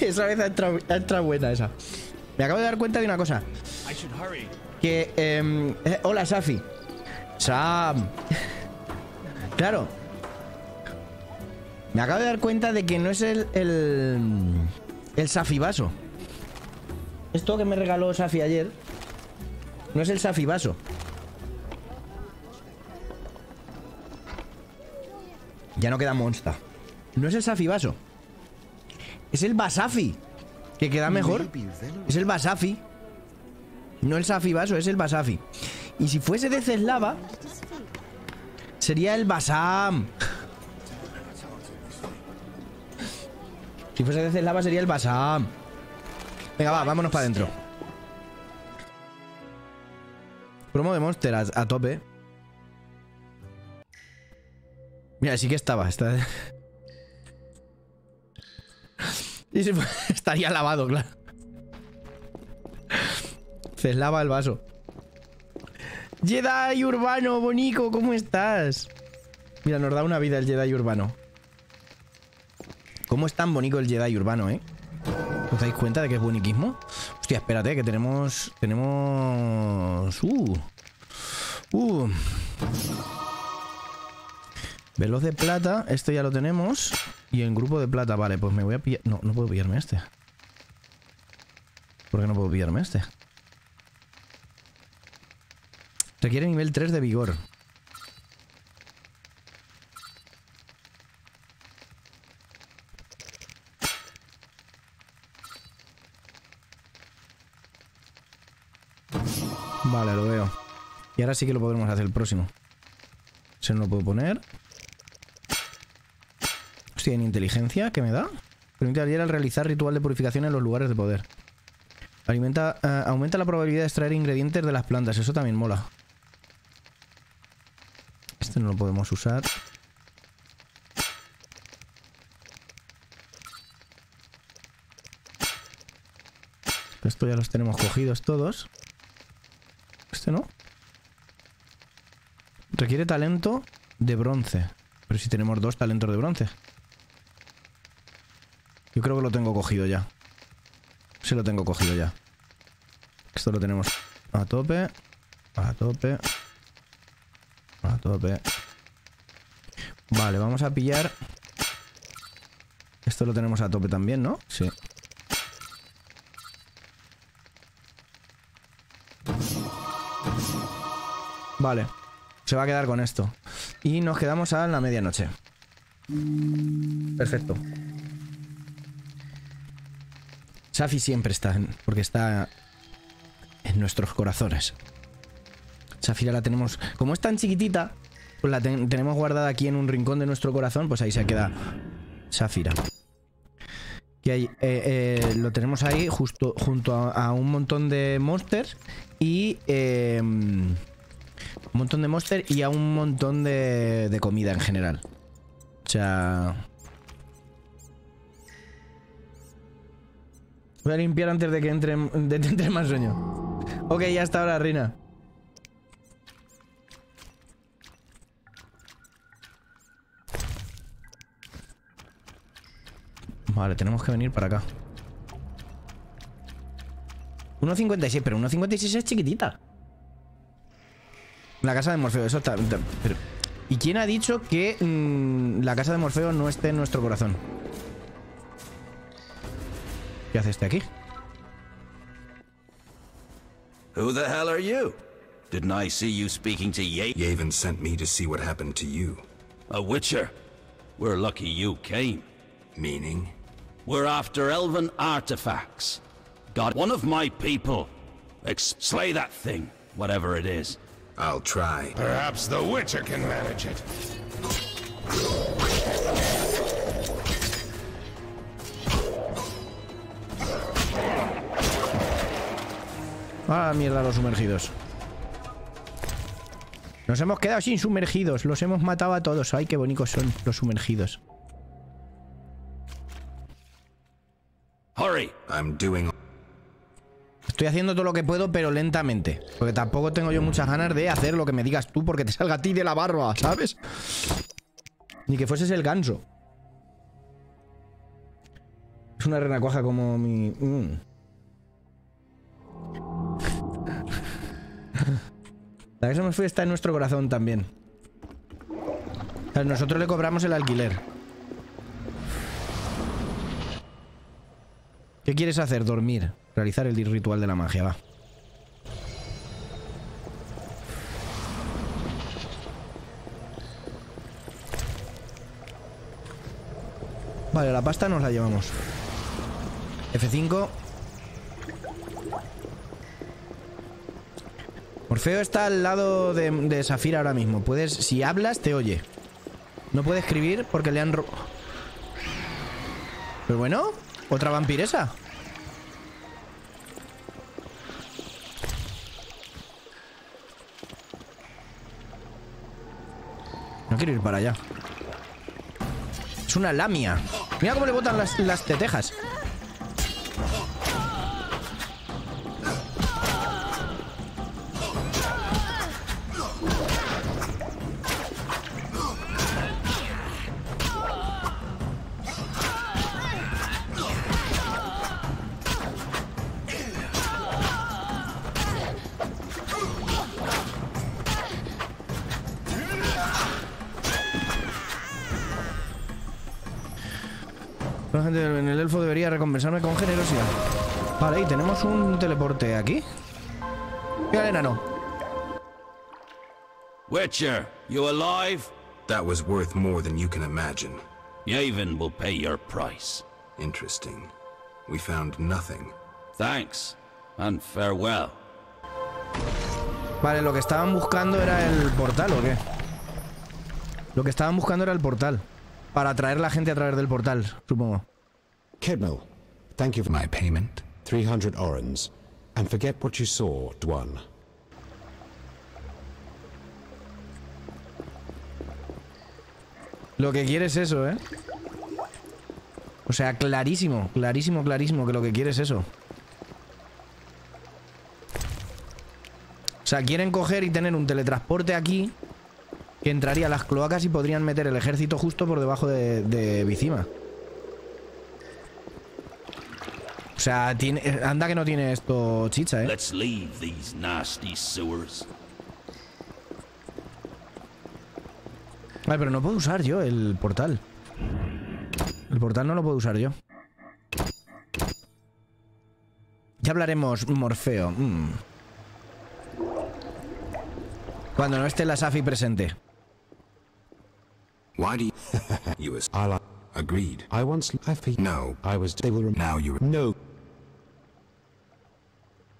Esa vez ha entrado buena esa. Me acabo de dar cuenta de una cosa. Que... hola, Safi. Sam. Claro. Me acabo de dar cuenta de que no es el Safibaso. Esto que me regaló Safi ayer no es el Safibaso. Ya no queda Monster. No es el Safibaso. Es el Basafi. Que queda mejor. Es el Basafi. No el Safibaso, es el Basafi. Y si fuese de Ceslava, sería el Basam. Si fuese de Ceslava sería el Basam. Venga, va, vámonos para adentro. Promo de Monster a tope. Mira, sí que estaba. Está... y se... estaría lavado, claro. Se lava el vaso. Jedi urbano, bonico, ¿cómo estás? Mira, nos da una vida el Jedi urbano. ¿Cómo es tan bonito el Jedi urbano, eh? ¿Os dais cuenta de que es boniquismo? Hostia, espérate, que tenemos... Tenemos... Veloz de plata, esto ya lo tenemos. Y en grupo de plata, vale, pues me voy a pillar... No, no puedo pillarme este. ¿Por qué no puedo pillarme este? Requiere nivel 3 de vigor. Vale, lo veo. Y ahora sí que lo podremos hacer el próximo. Se no lo puedo poner. Estoy en inteligencia. ¿Qué me da? Permite al realizar ritual de purificación en los lugares de poder. Alimenta, aumenta la probabilidad de extraer ingredientes de las plantas. Eso también mola. Este no lo podemos usar. Esto ya los tenemos cogidos todos. Este no. Requiere talento de bronce. Pero si tenemos dos talentos de bronce. Yo creo que lo tengo cogido ya. Sí, lo tengo cogido ya. Esto lo tenemos a tope. A tope. A tope. Vale, vamos a pillar. Esto lo tenemos a tope también, ¿no? Sí. Vale. Se va a quedar con esto. Y nos quedamos a la medianoche. Perfecto. Safi siempre está, porque está en nuestros corazones. Safira la tenemos, como es tan chiquitita, pues la tenemos guardada aquí en un rincón de nuestro corazón, pues ahí se queda Safira. Que ahí, lo tenemos ahí justo junto a un montón de monsters y un montón de monsters y a un montón de comida en general. O sea, voy a limpiar antes de que entre más sueño. Ok, ya está ahora, Rina. Vale, tenemos que venir para acá. 1.56, pero 1.56 es chiquitita. La casa de Morfeo, eso está... Pero, ¿y quién ha dicho que la casa de Morfeo no esté en nuestro corazón? ¿Qué hace este aquí? Who the hell are you? Didn't I see you speaking to Yavin? Yavin sent me to see what happened to you. A witcher. We're lucky you came. Meaning? We're after elven artifacts. God, one of my people. Slay that thing, whatever it is. I'll try. Perhaps the witcher can manage it. Ah, mierda, los sumergidos. Nos hemos quedado sin sumergidos. Los hemos matado a todos. Ay, qué bonitos son los sumergidos. Estoy haciendo todo lo que puedo, pero lentamente. Porque tampoco tengo yo muchas ganas de hacer lo que me digas tú, porque te salga a ti de la barba, ¿sabes? Ni que fueses el ganso. Es una renacuaja como mi... La que se me fue está en nuestro corazón también. O sea, nosotros le cobramos el alquiler. ¿Qué quieres hacer? Dormir. Realizar el ritual de la magia, va. Vale, la pasta nos la llevamos. F5. Morfeo está al lado de Safira ahora mismo. Puedes, si hablas, te oye. No puede escribir porque le han robado. Pero bueno, otra vampiresa. No quiero ir para allá. Es una lamia. Mira cómo le botan las tetejas. Recompensarme con generosidad. Vale, y tenemos un teleporte aquí. Mira, el enano. Witcher, you alive? That was worth more than you can imagine. Yavin will pay your price. Interesting. We found nothing. Thanks and farewell. Vale, lo que estaban buscando era el portal, ¿o qué? Lo que estaban buscando era el portal. Para atraer la gente a través del portal, supongo. Kedmel, thank you for my payment. 300 orans. And forget what you saw, Dwan. Lo que quiere es eso, ¿eh? O sea, clarísimo, clarísimo, clarísimo que lo que quiere es eso. O sea, quieren coger y tener un teletransporte aquí que entraría a las cloacas y podrían meter el ejército justo por debajo de Vizima. O sea, tiene, anda que no tiene esto chicha, ¿eh? Let's leave these nasty sewers. Vale, pero no puedo usar yo el portal. El portal no lo puedo usar yo. Ya hablaremos, Morfeo. Cuando no esté la Safi presente. Why do you... Agreed. I once... No. I was... They will... Now you... No.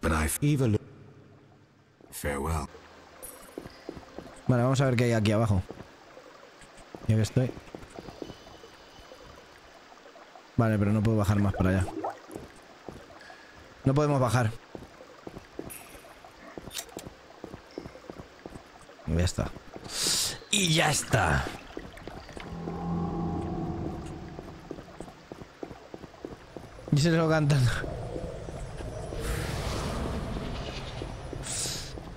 But I've evil. Farewell. Vale, vamos a ver qué hay aquí abajo. Ya que estoy. Vale, pero no puedo bajar más para allá. No podemos bajar. Y ya está. Y ya está. Y se lo cantan.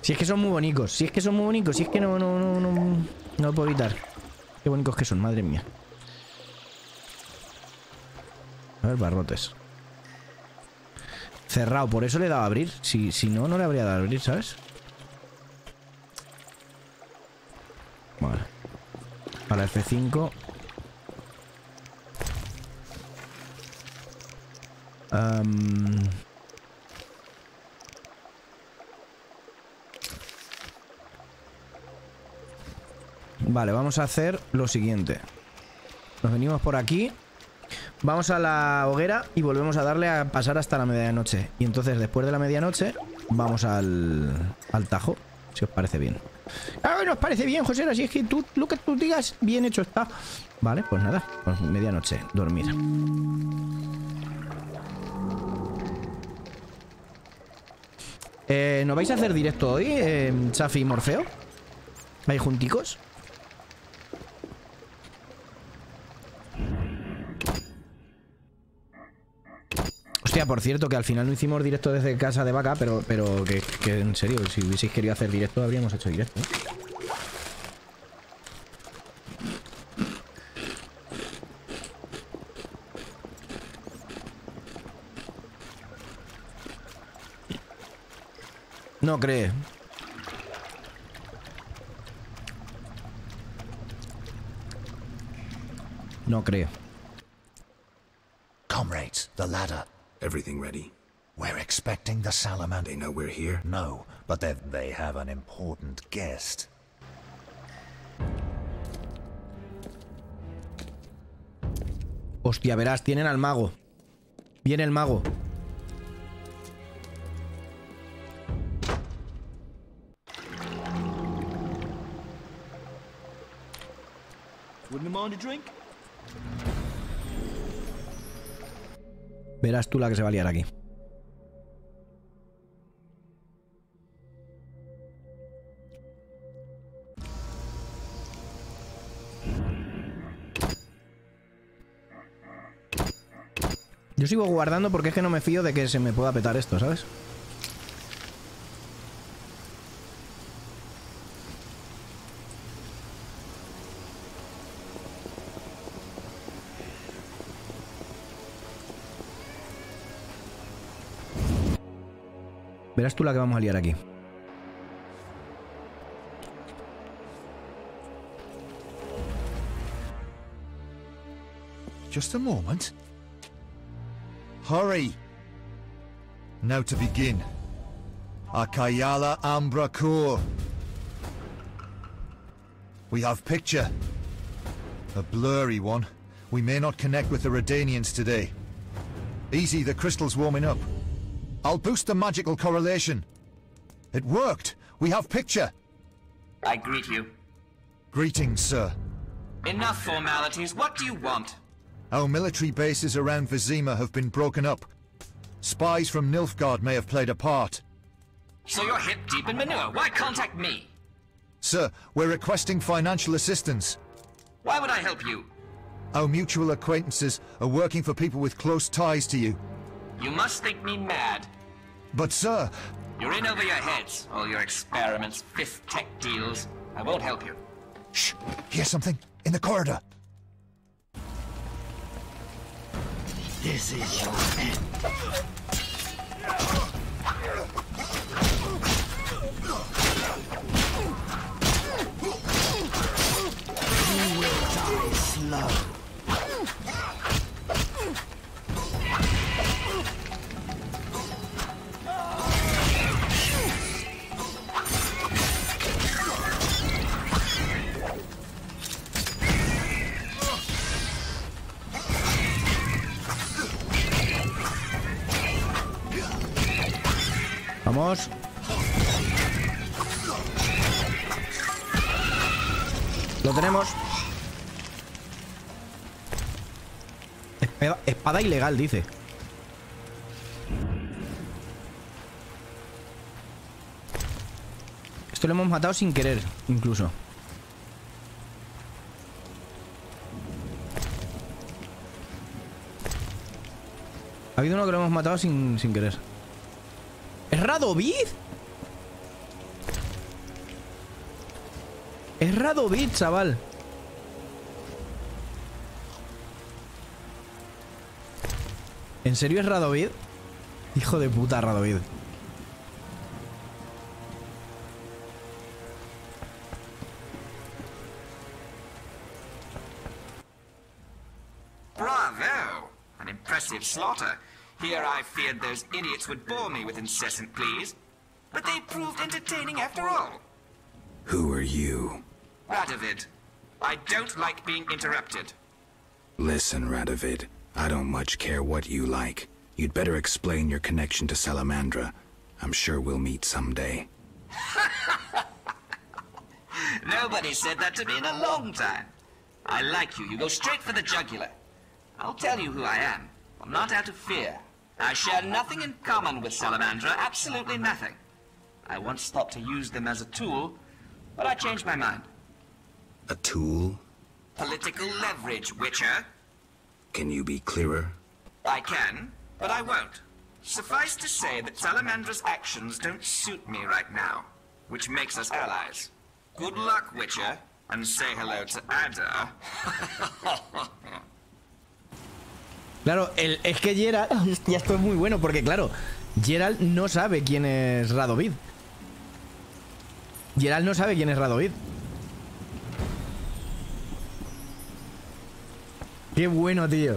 Si es que son muy bonitos. Si es que son muy bonitos. Si es que no lo puedo evitar. Qué bonitos que son, madre mía. A ver, barrotes. Cerrado, por eso le he dado a abrir. Si no, no le habría dado a abrir, ¿sabes? Vale. A la F5. Vale, vamos a hacer lo siguiente. Nos venimos por aquí. Vamos a la hoguera y volvemos a darle a pasar hasta la medianoche. Y entonces después de la medianoche vamos al tajo. Si os parece bien. ¡Ah, nos parece bien, José! Así es que tú, lo que tú digas, bien hecho está. Vale, pues nada, pues medianoche, dormir. ¿No vais a hacer directo hoy, Safi y Morfeo? ¿Vais junticos? Hostia, por cierto, que al final no hicimos directo desde casa de vaca, pero que en serio, si hubieseis querido hacer directo, habríamos hecho directo. No cree. No cree. Comrades, the ladder. Everything ready? We're expecting the Salamandra. They know we're here? No, but they have an important guest. Hostia, verás, tienen al mago. Viene el mago. Wouldn't mind a drink? Verás tú la que se va a liar aquí. Yo sigo guardando porque es que no me fío de que se me pueda petar esto, ¿sabes? Verás tú la que vamos a liar aquí. Just a moment. Hurry! Now to begin. Akayala Ambra Core. We have picture. A blurry one. We may not connect with the Redanians today. Easy, the crystal's warming up. I'll boost the magical correlation. It worked! We have picture! I greet you. Greetings, sir. Enough formalities, what do you want? Our military bases around Vizima have been broken up. Spies from Nilfgaard may have played a part. So you're hip deep in manure, why contact me? Sir, we're requesting financial assistance. Why would I help you? Our mutual acquaintances are working for people with close ties to you. You must think me mad. But sir... You're in over your heads, all your experiments, fifth tech deals. I won't help you. Shh! Hear something? In the corridor! This is your end. You will die slow. Vamos. Lo tenemos. Espada ilegal, dice. Esto lo hemos matado sin querer, incluso. Ha habido uno que lo hemos matado sin querer. ¿Es Radovid? Es Radovid, chaval. ¿En serio es Radovid? Hijo de puta, Radovid. Bravo! An impressive slaughter. Here I feared those idiots would bore me with incessant pleas, but they proved entertaining after all. Who are you? Radovid. I don't like being interrupted. Listen, Radovid, I don't much care what you like. You'd better explain your connection to Salamandra. I'm sure we'll meet someday. Nobody said that to me in a long time. I like you. You go straight for the jugular. I'll tell you who I am. I'm not out of fear. I share nothing in common with Salamandra, absolutely nothing. I once thought to use them as a tool, but I changed my mind. A tool? Political leverage, Witcher. Can you be clearer? I can, but I won't. Suffice to say that Salamandra's actions don't suit me right now, which makes us allies. Good luck, Witcher, and say hello to Ada. Claro, es que Geralt, ya esto es muy bueno, porque claro, Geralt no sabe quién es Radovid. Geralt no sabe quién es Radovid. Qué bueno, tío.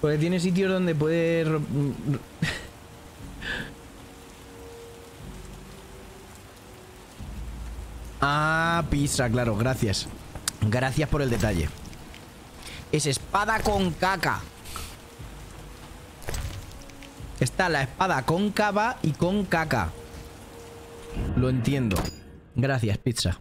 Porque tiene sitios donde puede... Ah, pizza, claro, gracias. Gracias por el detalle. Es espada con caca. Está la espada cóncava y con caca. Lo entiendo. Gracias, pizza.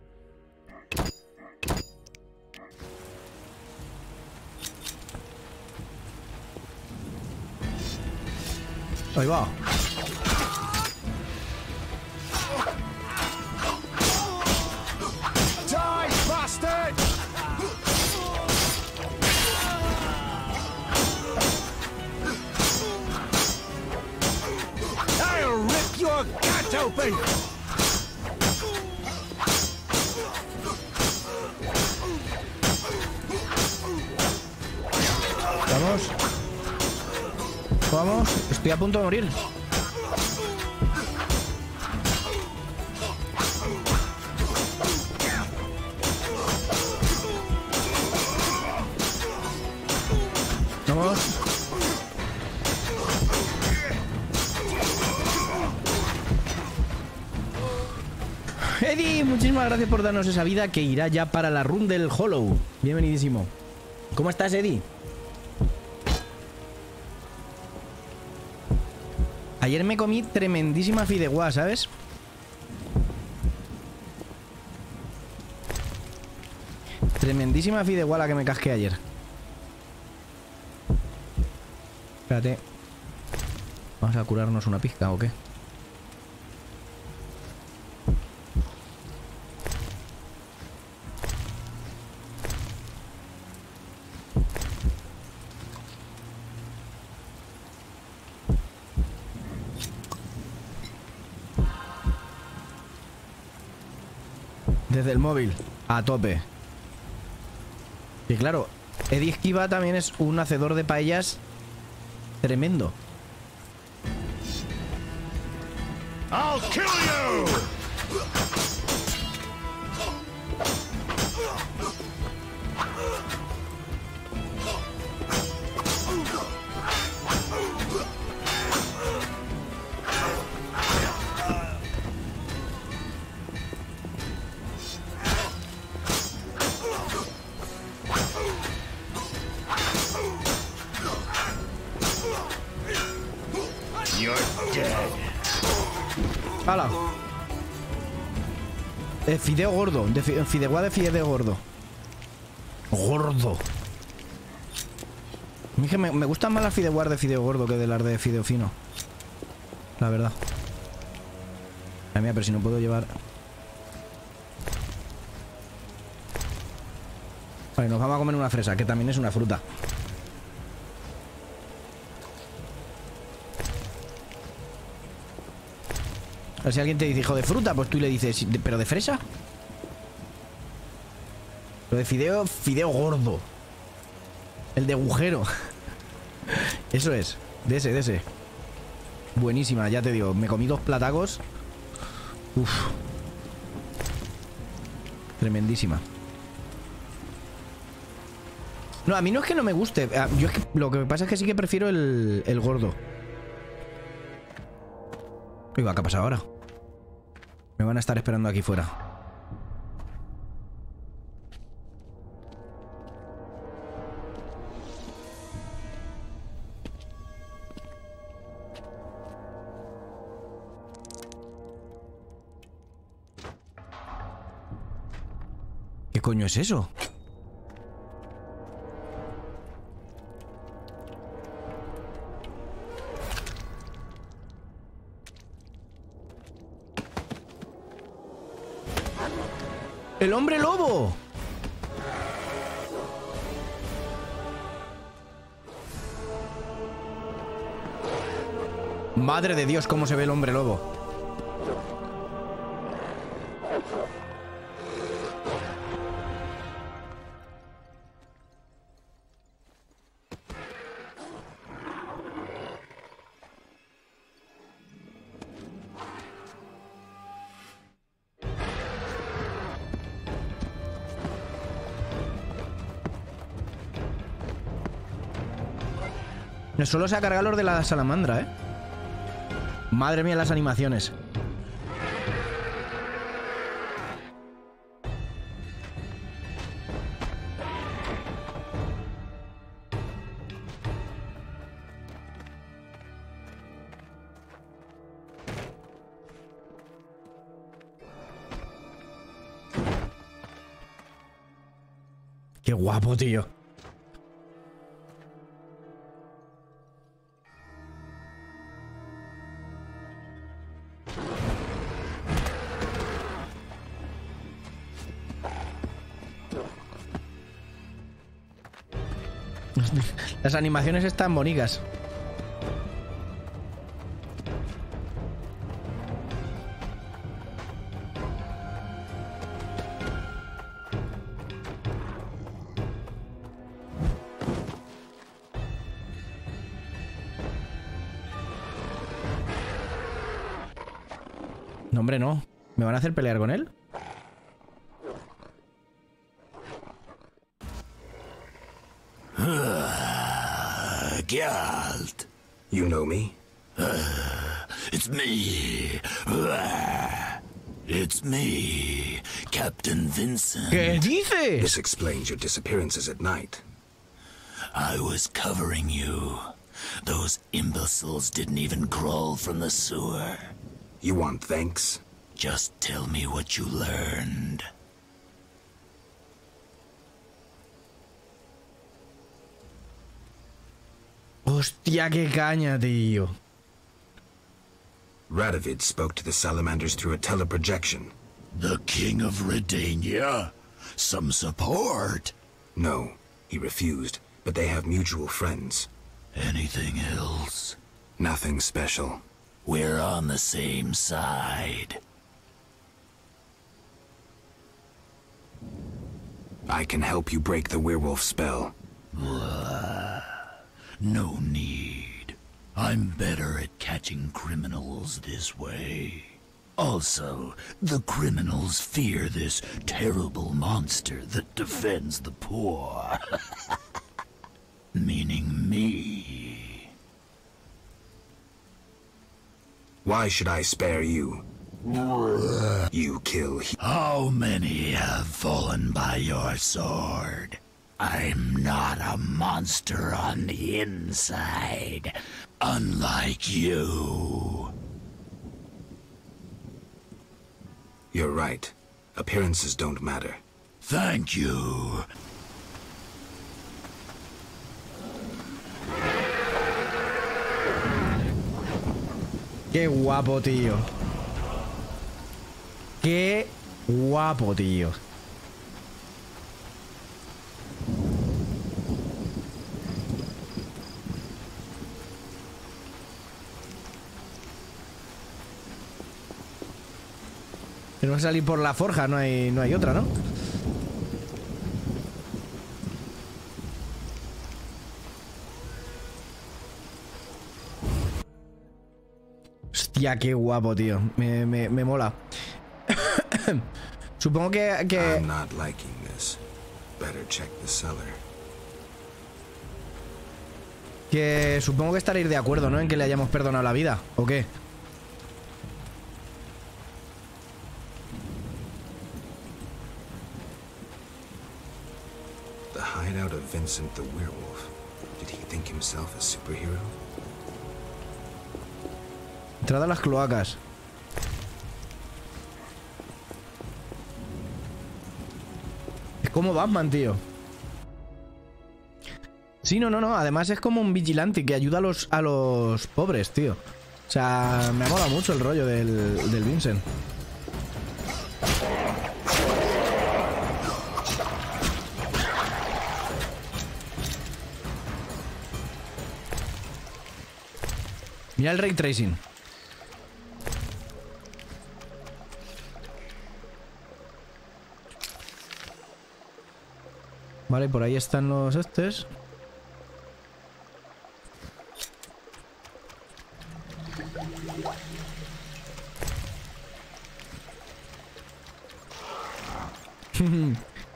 Ahí va. Vamos. Vamos. Estoy a punto de morir. Vamos. Eddy, muchísimas gracias por darnos esa vida que irá ya para la run del Hollow. Bienvenidísimo. ¿Cómo estás, Eddy? Ayer me comí tremendísima fideuá, ¿sabes? Tremendísima fideuá la que me casqué ayer. Espérate. ¿Vamos a curarnos una pizca o qué? Desde el móvil, a tope. Y claro, Eddy Esquiva también es un hacedor de paellas tremendo. I'll kill you. ¡Hala! Fideo gordo. Fideuá de fideo gordo. Gordo. Me gustan más las fideuá de fideo gordo que de las de fideo fino. La verdad. Ay, mía, pero si no puedo llevar... Vale, nos vamos a comer una fresa, que también es una fruta. A ver si alguien te dice, hijo de fruta, pues tú le dices, ¿pero de fresa? Lo de fideo, fideo gordo. El de agujero. Eso es, de ese, de ese. Buenísima, ya te digo, me comí 2 platacos. Uf. Tremendísima. No, a mí no es que no me guste. Yo es que, lo que me pasa es que sí que prefiero el gordo. Uy, va, ¿qué ha pasado ahora? Me van a estar esperando aquí fuera. ¿Qué coño es eso? ¡El hombre lobo! Madre de Dios, cómo se ve el hombre lobo. No solo se ha cargado los de la salamandra, ¿eh? Madre mía, las animaciones. Qué guapo, tío. Las animaciones están bonitas. No, hombre, no. ¿Me van a hacer pelear con él? Geralt, you know me? It's me. It's me, Captain Vincent. ¿Qué dices? This explains your disappearances at night. I was covering you. Those imbeciles didn't even crawl from the sewer. You want thanks? Just tell me what you learned. Hostia, qué caña, tío. Radovid spoke to the salamanders through a teleprojection. The king of Redania? Some support? No, he refused, but they have mutual friends. Anything else? Nothing special. We're on the same side. I can help you break the werewolf spell. No need. I'm better at catching criminals this way. Also, the criminals fear this terrible monster that defends the poor. Meaning me. Why should I spare you? You kill him. How many have fallen by your sword? I'm not a monster on the inside, unlike you. You're right. Appearances don't matter. Thank you. Qué guapo, tío. Qué guapo, tío. Tenemos que salir por la forja, no hay otra, ¿no? Hostia, qué guapo, tío. Me mola. Supongo que... I'm not liking this. Better check the cellar. Que supongo que estaréis de acuerdo, ¿no? En que le hayamos perdonado la vida, ¿o qué? Out of Vincent the werewolf. Did he think himself a superhero? Entrada a las cloacas. Es como Batman, tío. Sí, no. Además es como un vigilante que ayuda a los pobres, tío. O sea, me ha molado mucho el rollo del Vincent. Mira el ray tracing. Vale, por ahí están los estes.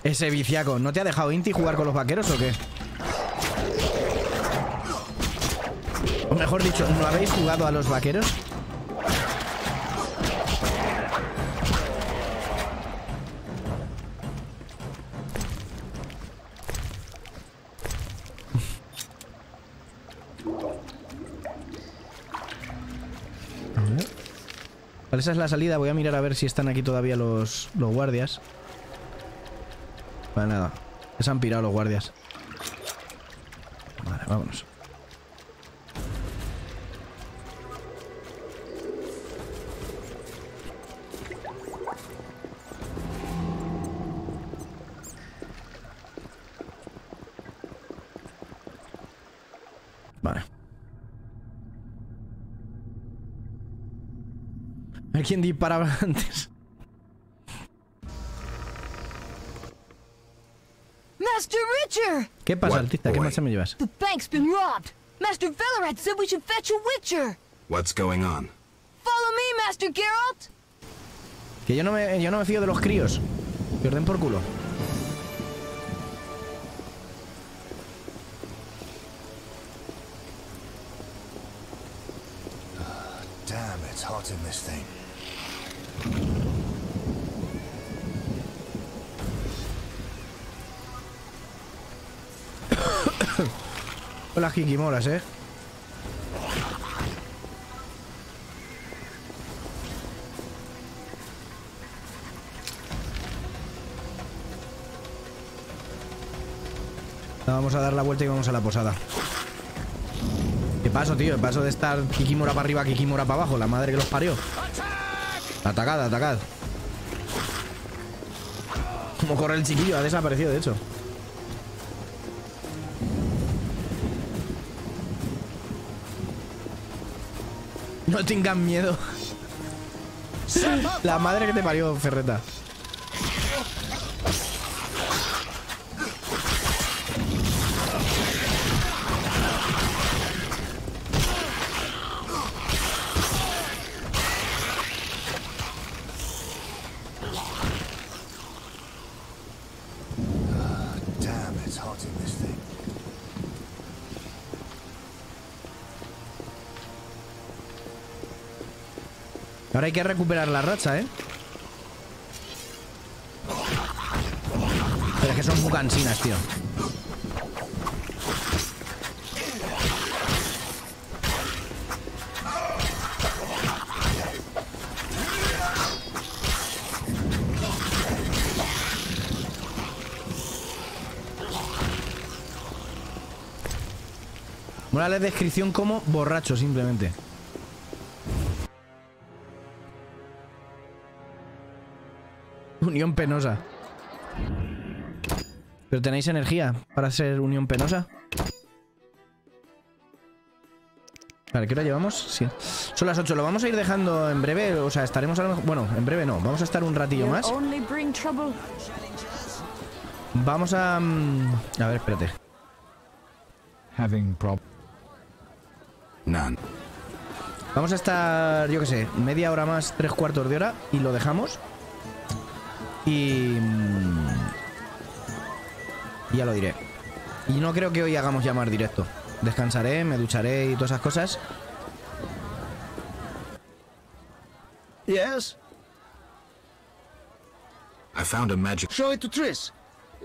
Ese viciaco, ¿no te ha dejado Inti jugar con los vaqueros o qué? O mejor dicho, ¿no habéis jugado a los vaqueros? Vale, esa es la salida. Voy a mirar a ver si están aquí todavía los guardias. Vale, nada. Se han pirado los guardias. Vale, vámonos. Vale. A ver quién disparaba antes. ¿Qué pasa, Altista? ¿Qué marcha me llevas? The bank's been robbed. Master Velarad said we should fetch a witcher. What's going on? Follow me, Master Geralt. Que yo no me fío de los críos. Que orden por culo. Damn, it's hot in this thing. Hola, Kikimoras, ¿eh? Vamos a dar la vuelta y vamos a la posada. ¿Qué paso, tío? ¿Qué paso de estar Kikimora para arriba, Kikimora para abajo? La madre que los parió. Atacad, atacad. Como corre el chiquillo, ha desaparecido, de hecho. No tengan miedo. La madre que te parió, Ferreta. Ahora hay que recuperar la racha, ¿eh? Pero es que son muy cansinas, tío. Mola la descripción como borracho, simplemente. Unión penosa. ¿Pero tenéis energía para ser unión penosa? Vale, ¿qué hora llevamos? Sí. Son las 8. Lo vamos a ir dejando en breve. O sea, estaremos a lo mejor... Bueno, en breve no. Vamos a estar un ratillo más. Vamos a... A ver, espérate. Vamos a estar, yo qué sé, media hora más, 3/4 de hora y lo dejamos. Y ya lo diré. Y no creo que hoy hagamos llamar directo. Descansaré, me ducharé y todas esas cosas. Yes. I found a magic. Show it to Triss.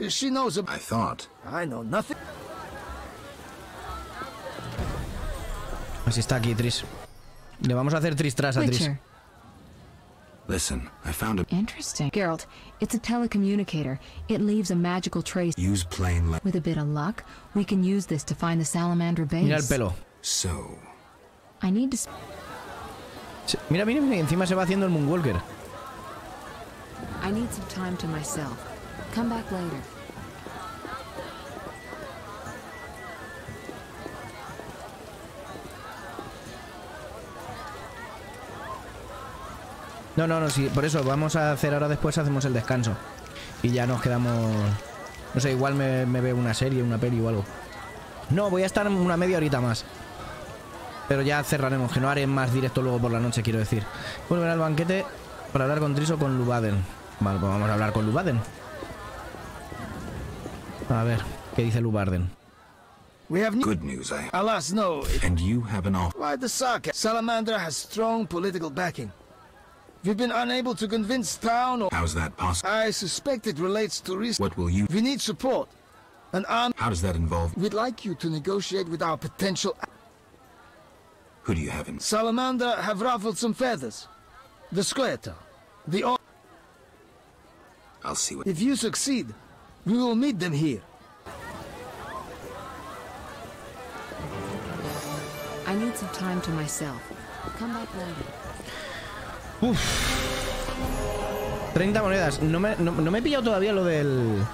She knows about. I thought. I know nothing. Así está aquí Triss. Le vamos a hacer Tristras a Triss. Listen, I found a... Interesting. Geralt, it's a telecommunicator. It leaves a magical trace. Use plain light. With a bit of luck, we can use this to find the Salamandra base. Mira el pelo. So... I need to... Mira, mira, mira, encima se va haciendo el Moonwalker. I need some time to myself. Come back later. No, no, no, sí, por eso vamos a hacer ahora después, hacemos el descanso. Y ya nos quedamos... No sé, igual me veo una serie, una peli o algo. No, voy a estar una media horita más. Pero ya cerraremos, que no haré más directo luego por la noche, quiero decir. Volver al banquete para hablar con Triss o con Lubaden. Vale, pues vamos a hablar con Lubaden. A ver, ¿qué dice Lubaden? We have good news, alas, no. And you have an offer. Why the sarcasm? Salamandra has strong political backing. We've been unable to convince town or... How's that possible? I suspect it relates to risk. What will you... We need support. An arm... How does that involve... We'd like you to negotiate with our potential... Who do you have in... Salamandra have ruffled some feathers. The Squirtle. The... I'll see what... If you succeed, we will meet them here. I need some time to myself. Come back later. Uff, 30 monedas. No me he pillado todavía lo del...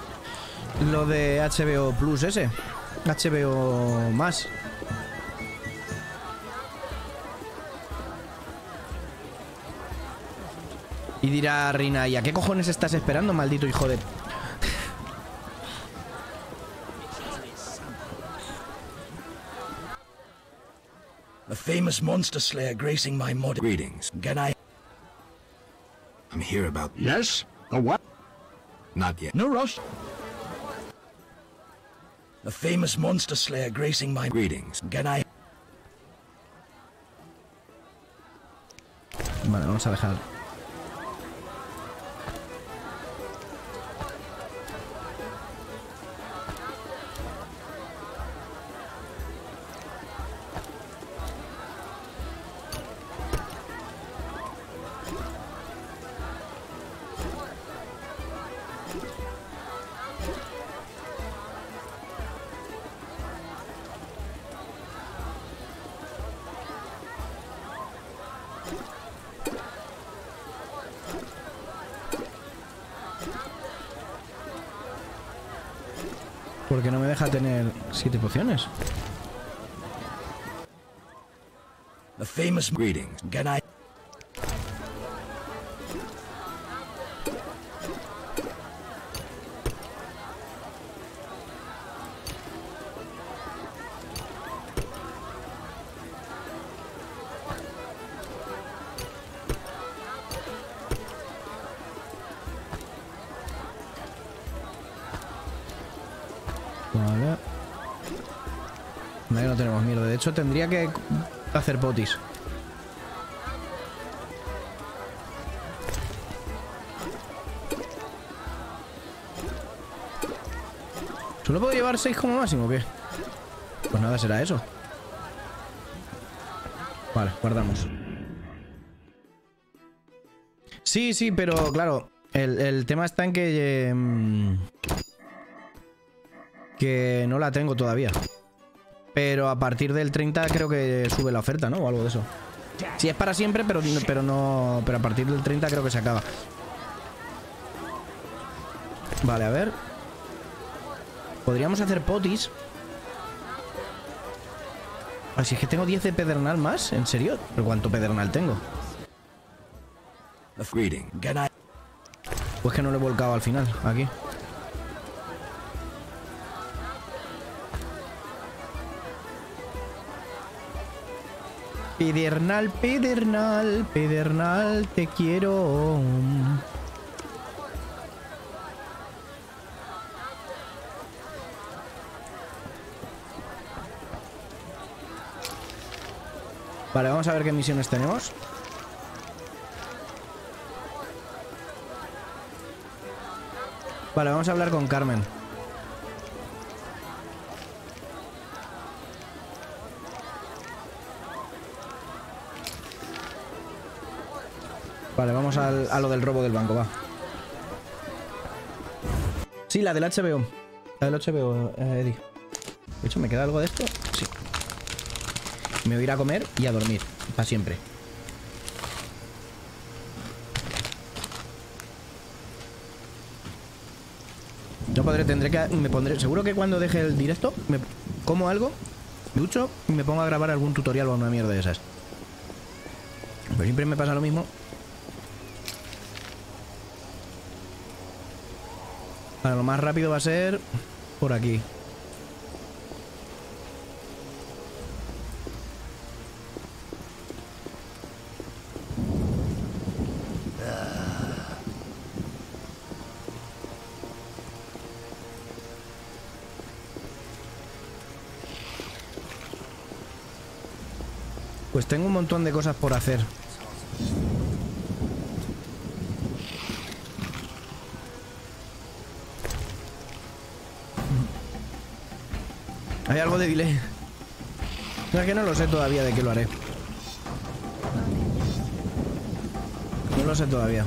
Lo de HBO Plus ese. HBO más. Y dirá Rina, ¿y a qué cojones estás esperando, maldito hijo de...? The famous monster slayer gracing my modern greetings. Can I... I'm here about... Yes? A what? Not yet. No rush. The famous monster slayer gracing my greetings. Can I... Vale, vamos a dejar... Porque no me deja tener 7 pociones. The famous greetings. Can I... Eso tendría que hacer botis. ¿Solo puedo llevar 6 como máximo o qué? Pues nada, será eso. Vale, guardamos. Sí, sí, pero claro, el tema está en que no la tengo todavía. Pero a partir del 30 creo que sube la oferta, ¿no? O algo de eso. Sí, es para siempre, pero a partir del 30 creo que se acaba. Vale, a ver. Podríamos hacer potis. Ay, si es que tengo 10 de pedernal más, ¿en serio? ¿Pero cuánto pedernal tengo? Pues que no lo he volcado al final, aquí. Pedernal, pedernal, pedernal, te quiero. Vale, vamos a ver qué misiones tenemos. Vale, vamos a hablar con Carmen. Vale, vamos a lo del robo del banco, va. Sí, la del HBO. La del HBO, Eddy. De hecho, ¿me queda algo de esto? Sí. Me voy a ir a comer y a dormir. Para siempre. Yo tendré que... Seguro que cuando deje el directo, me como algo, me ducho y me pongo a grabar algún tutorial o una mierda de esas. Pero siempre me pasa lo mismo. Ahora, lo más rápido va a ser por aquí. Pues tengo un montón de cosas por hacer. Hay algo de delay. No, es que no lo sé todavía de qué lo haré. No lo sé todavía.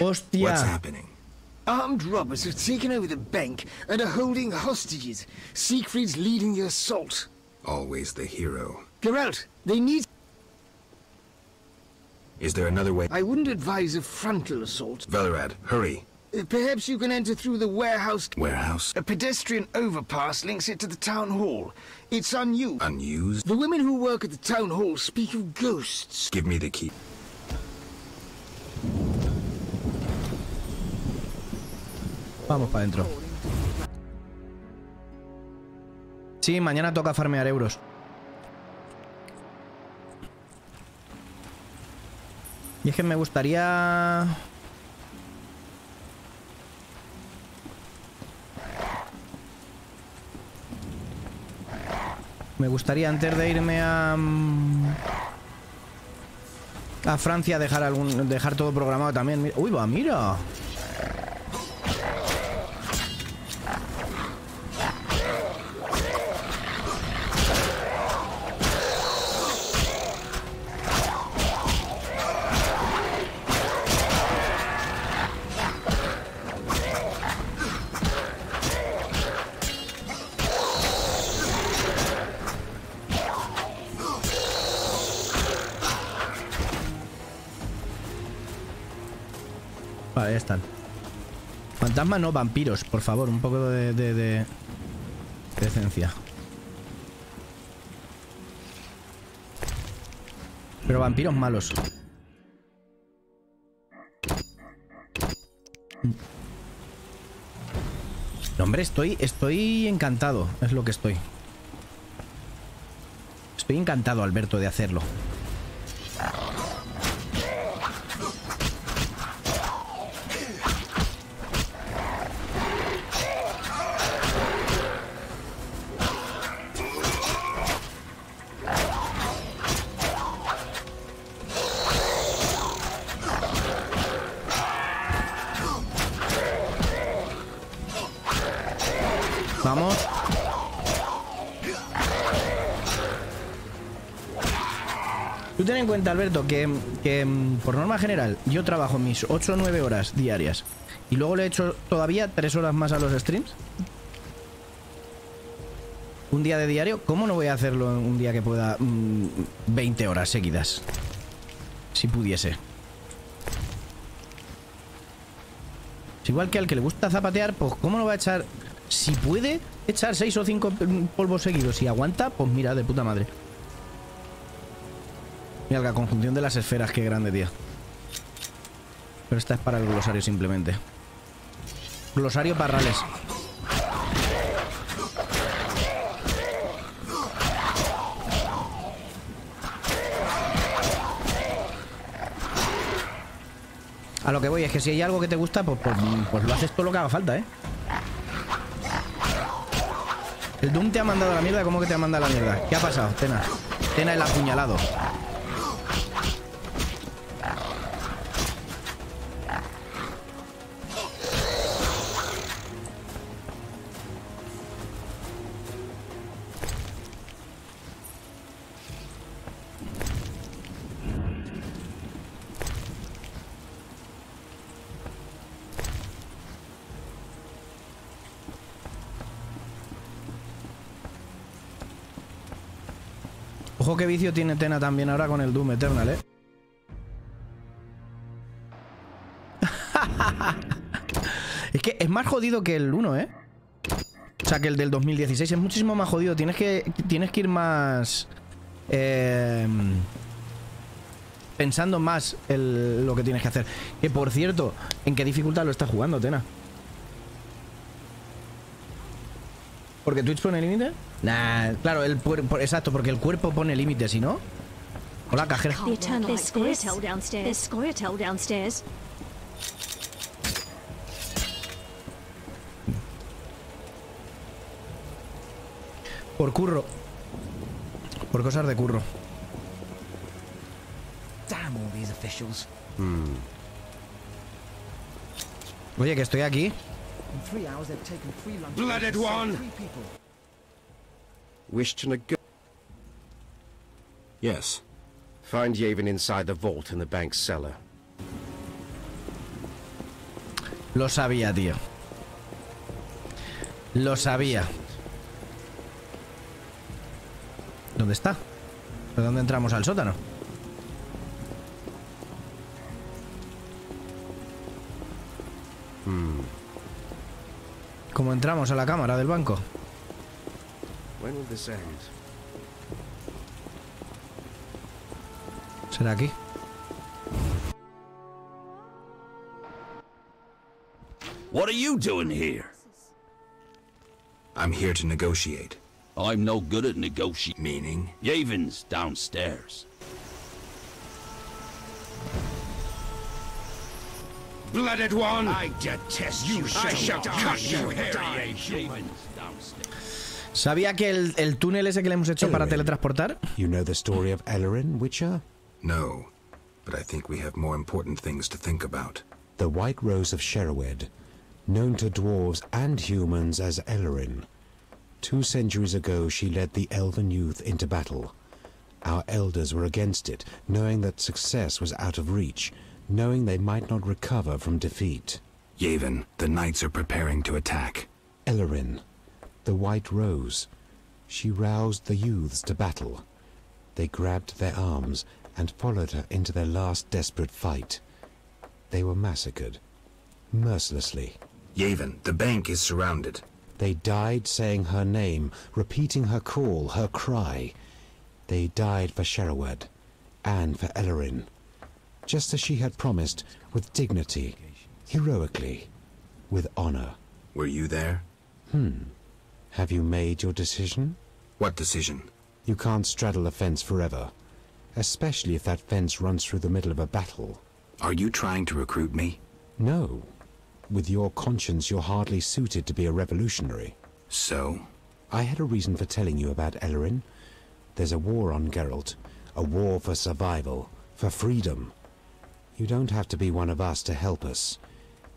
Hostia. Armed robbers have taken over the bank and are holding hostages. Siegfried's leading the assault. Always the hero. Geralt, they need... Is there another way? I wouldn't advise a frontal assault. Velerad, hurry. Perhaps you can enter through the warehouse. Warehouse? A pedestrian overpass links it to the town hall. It's unused. Unused? The women who work at the town hall speak of ghosts. Give me the key. Vamos para adentro. Sí, mañana toca farmear euros. Y es que me gustaría... Me gustaría antes de irme a Francia dejar todo programado también. ¡Uy, va, mira! Fantasmas no, vampiros, por favor, un poco de decencia. Pero vampiros malos. No, hombre, estoy encantado, es lo que estoy. Estoy encantado, Alberto, de hacerlo. Alberto, que por norma general yo trabajo mis 8 o 9 horas diarias y luego le echo todavía 3 horas más a los streams. Un día de diario, ¿cómo no voy a hacerlo en un día que pueda 20 horas seguidas? Si pudiese. Es igual que al que le gusta zapatear, pues ¿cómo no va a echar? Si puede echar 6 o 5 polvos seguidos y aguanta, pues mira, de puta madre. Mira, la conjunción de las esferas, qué grande, tío. Pero esta es para el glosario simplemente. Glosario Parrales. A lo que voy es que si hay algo que te gusta, pues lo haces todo lo que haga falta, ¿eh? El Doom te ha mandado a la mierda. ¿Cómo que te ha mandado a la mierda? ¿Qué ha pasado, Tena? Tena el apuñalado. Ojo que vicio tiene Tena también ahora con el Doom Eternal, ¿eh? Es que es más jodido que el 1, ¿eh? O sea, que el del 2016 es muchísimo más jodido. Tienes que ir más... pensando más lo que tienes que hacer. Que, por cierto, ¿en qué dificultad lo estás jugando, Tena? ¿Porque Twitch pone límite? Nah, claro, el exacto, porque el cuerpo pone límite, si no. Hola, cajera. Por curro. Por cosas de curro. Oye, que estoy aquí. Wish to negotiate? Yes. Find Yavin inside the vault in the bank cellar. Lo sabía, tío. Lo sabía. ¿Dónde está? ¿De dónde entramos al sótano? ¿Cómo entramos a la cámara del banco? ¿Será aquí? What are you doing here? I'm here to negotiate. I'm no good at negotiating. Meaning? Yavin's downstairs. Blooded one! I detest you. I shall cut you, hairy Yavin. ¿Sabía que el túnel ese que le hemos hecho para teletransportar? You know the story of Eleryn, Witcher? No, but I think we have more important things to think about. The White Rose of Sherwood, known to dwarves and humans as Eleryn. 2 centuries ago, she led the elven youth into battle. Our elders were against it, knowing that success was out of reach, knowing they might not recover from defeat. Yavin, the knights are preparing to attack. Eleryn, the White Rose. She roused the youths to battle. They grabbed their arms and followed her into their last desperate fight. They were massacred, mercilessly. Yavin, the bank is surrounded. They died saying her name, repeating her call, her cry. They died for Sherwood, and for Eleryn. Just as she had promised, with dignity, heroically, with honor. Were you there? Have you made your decision? What decision? You can't straddle a fence forever. Especially if that fence runs through the middle of a battle. Are you trying to recruit me? No. With your conscience, you're hardly suited to be a revolutionary. So? I had a reason for telling you about Eleryn. There's a war on Geralt. A war for survival. For freedom. You don't have to be one of us to help us.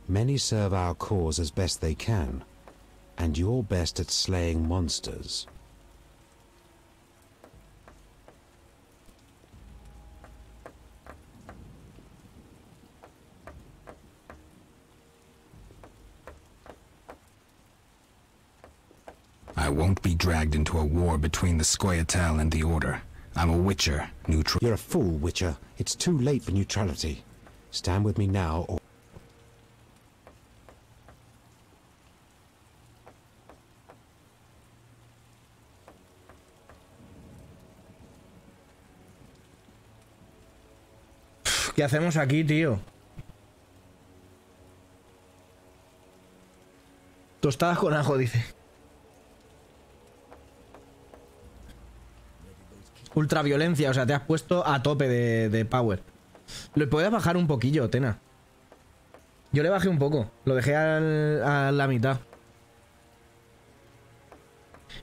Many serve our cause as best they can. And you're best at slaying monsters. I won't be dragged into a war between the Scoia'tael and the Order. I'm a Witcher, neutral. You're a fool, Witcher. It's too late for neutrality. Stand with me now or... ¿Qué hacemos aquí, tío? Tostadas con ajo, dice. Ultraviolencia, o sea, te has puesto a tope de power. Lo puedes bajar un poquillo, Tena. Yo le bajé un poco, lo dejé a la mitad.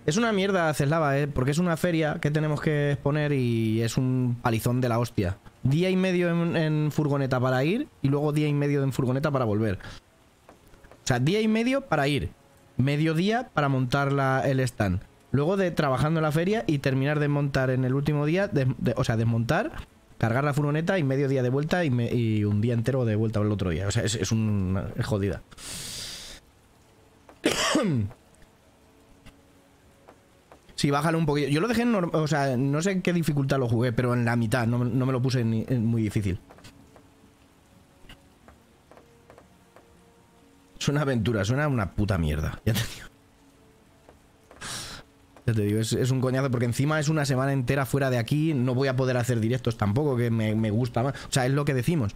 Es una mierda, Ceslava, porque es una feria que tenemos que exponer y es un palizón de la hostia. 1.5 días en furgoneta para ir y luego 1.5 días en furgoneta para volver. O sea, 1.5 días para ir, mediodía para montar el stand. Luego de trabajando en la feria y terminar de montar en el último día, o sea, desmontar, cargar la furgoneta y medio día de vuelta y un día entero de vuelta el otro día. O sea, es jodida. Sí, bájale un poquillo. Yo lo dejé en normal, o sea, no sé en qué dificultad lo jugué, pero en la mitad, no me lo puse en muy difícil. Suena aventura, suena una puta mierda, ya te digo. Ya te digo, es un coñazo porque encima es una semana entera fuera de aquí. No voy a poder hacer directos tampoco, que me gusta más. O sea, es lo que decimos.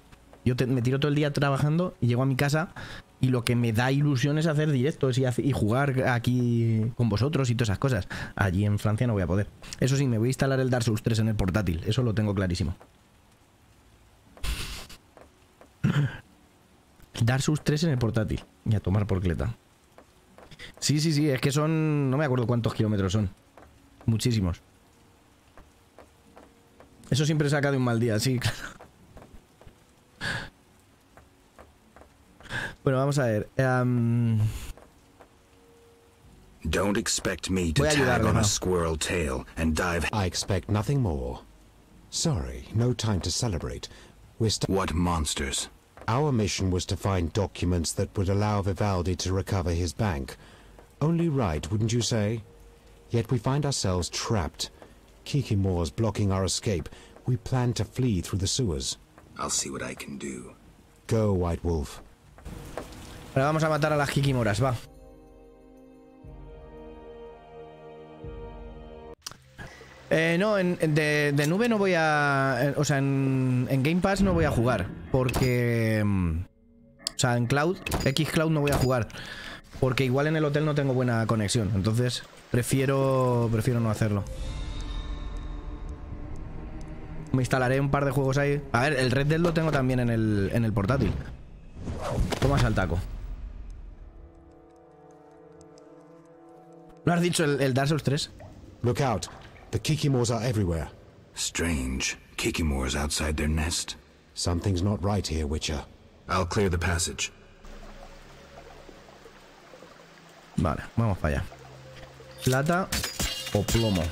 Yo me tiro todo el día trabajando y llego a mi casa Y lo que me da ilusión es hacer directos y jugar aquí con vosotros y todas esas cosas. Allí en Francia no voy a poder. Eso sí, me voy a instalar el Dark Souls 3 en el portátil. Eso lo tengo clarísimo. Dark Souls 3 en el portátil. Y a tomar por cleta. Sí, sí, sí. Es que son... No me acuerdo cuántos kilómetros son. Muchísimos. Eso siempre saca de un mal día. Sí, claro. Bueno, vamos a ver. Don't expect me to tag on a squirrel tail and dive. I expect nothing more. Sorry, no time to celebrate. What monsters? Our mission was to find documents that would allow Vivaldi to recover his bank. Only right, wouldn't you say? Yet we find ourselves trapped. Kikimora's blocking our escape. We plan to flee through the sewers. I'll see what I can do. Go, White Wolf. Ahora vamos a matar a las Kikimoras, va. No, de nube no voy a... o sea, en Game Pass no voy a jugar. Porque... o sea, en Cloud, Xcloud no voy a jugar. Porque igual en el hotel no tengo buena conexión. Entonces, prefiero no hacerlo. Me instalaré un par de juegos ahí. A ver, el Red Dead lo tengo también en el portátil. Tomas al taco. ¿No has dicho el Dark Souls 3? Look out. The Kikimors are everywhere. Strange. Kikimors outside their nest. Something's not right here, Witcher. I'll clear the passage. Vale, vamos para allá. Plata o plomo.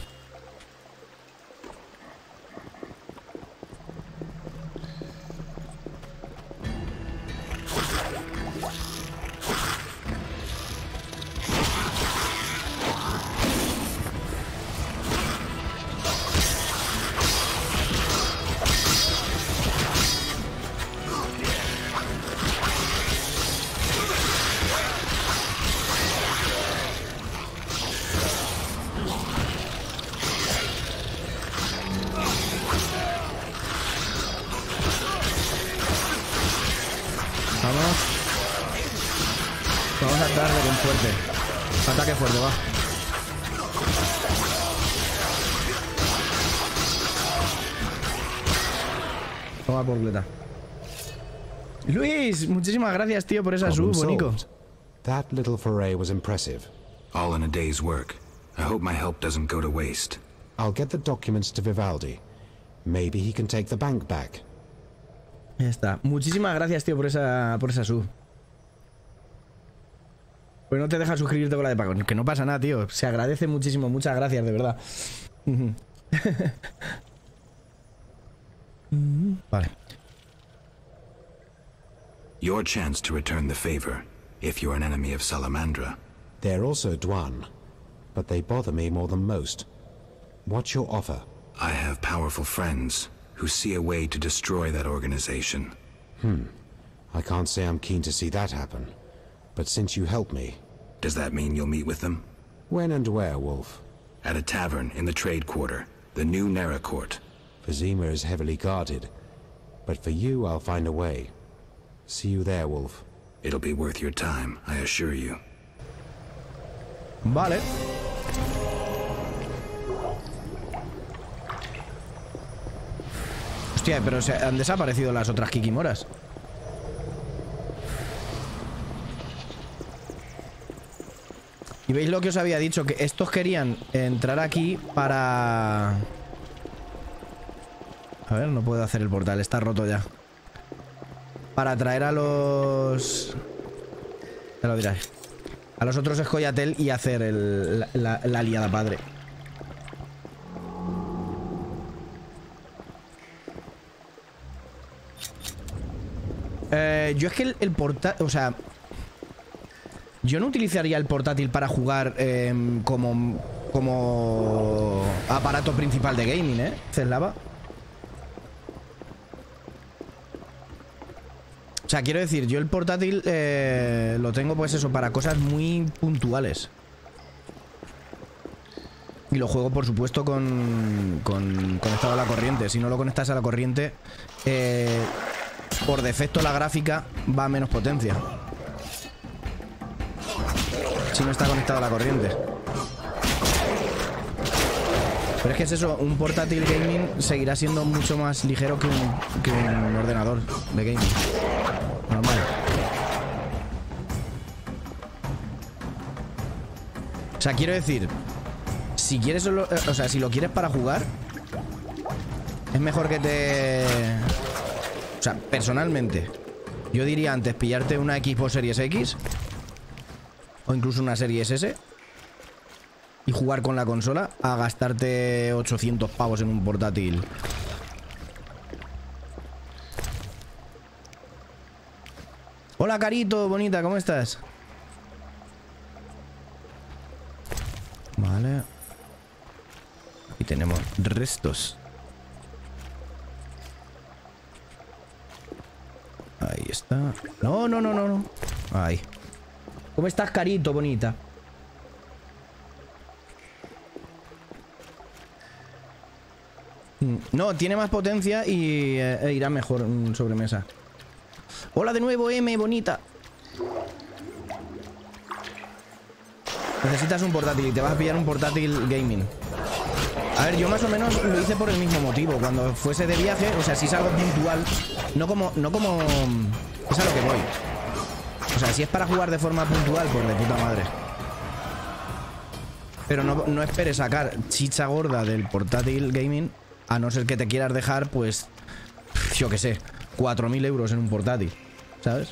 Muchísimas gracias, tío, por esa sub, bonito. That little foray was impressive. All in a day's work. I hope my help doesn't go to waste. I'll get the documents to Vivaldi. Maybe he can take the bank back. Ya está. Muchísimas gracias, tío, por esa sub. Pues no te deja suscribirte con la de pago. Que no pasa nada, tío. Se agradece muchísimo. Muchas gracias, de verdad. Vale. Your chance to return the favor, if you're an enemy of Salamandra. They're also Dwan, but they bother me more than most. What's your offer? I have powerful friends who see a way to destroy that organization. I can't say I'm keen to see that happen. But since you helped me... Does that mean you'll meet with them? When and where, Wolf? At a tavern in the trade quarter, the new Nera Court. Vizima is heavily guarded, but for you I'll find a way. See you there, Wolf. It'll be worth your time, I assure you. Vale. Hostia, pero se han desaparecido las otras Kikimoras. Y veis lo que os había dicho, que estos querían entrar aquí para... A ver, no puedo hacer el portal, está roto ya. Para traer a los... Te lo diré. A los otros Escoyatel y hacer la liada padre. Yo es que el portátil... O sea... Yo no utilizaría el portátil para jugar como aparato principal de gaming, ¿eh? Ceslava. O sea, quiero decir, yo el portátil lo tengo pues eso, para cosas muy puntuales. Y lo juego, por supuesto, con conectado a la corriente. Si no lo conectas a la corriente, por defecto la gráfica va a menos potencia. si no está conectado a la corriente. Pero es que es eso, un portátil gaming seguirá siendo mucho más ligero que un ordenador de gaming. Normal. O sea, quiero decir, si quieres solo, o sea, si lo quieres para jugar, es mejor que te... O sea, personalmente, yo diría antes pillarte una Xbox Series X o incluso una Series S y jugar con la consola a gastarte 800 pavos en un portátil. Hola, Carito, bonita, ¿cómo estás? Vale. Aquí tenemos restos. Ahí está. No, no, no, no, no. Ahí. ¿Cómo estás, Carito, bonita? No, tiene más potencia y irá mejor sobre mesa. Hola de nuevo, M, bonita. Necesitas un portátil y te vas a pillar un portátil gaming. A ver, yo más o menos lo hice por el mismo motivo. Cuando fuese de viaje, o sea, si es algo puntual, no como... Es a lo que voy. O sea, si es para jugar de forma puntual, pues de puta madre. Pero no esperes sacar chicha gorda del portátil gaming, a no ser que te quieras dejar, pues, yo qué sé, 4.000 euros en un portátil, ¿sabes?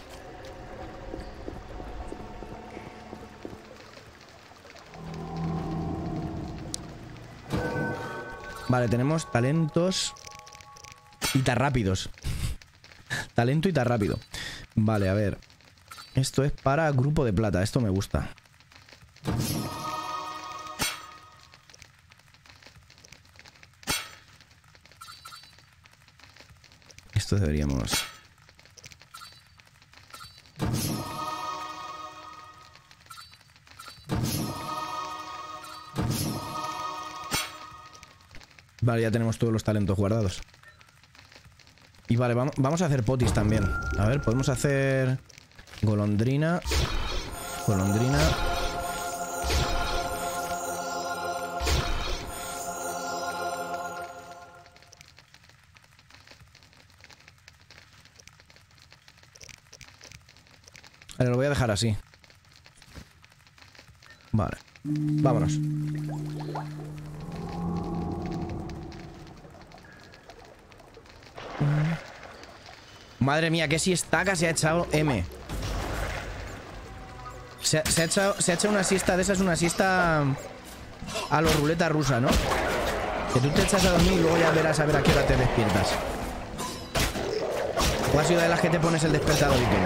Vale, tenemos talentos y tarrápidos. Talento y tarrápido. Vale, a ver. Esto es para grupo de plata, esto me gusta. Esto deberíamos... Vale, ya tenemos todos los talentos guardados. Y vale, vamos a hacer potis también. A ver, podemos hacer... Golondrina. Golondrina. Vale, lo voy a dejar así. Vale. Vámonos. Madre mía, qué siestaca se ha echado M. Se ha echado una siesta de esas, una siesta a lo ruleta rusa, ¿no? Que tú te echas a dormir y luego ya verás a ver a qué hora te despiertas. O ha sido de las que te pones el despertador y todo.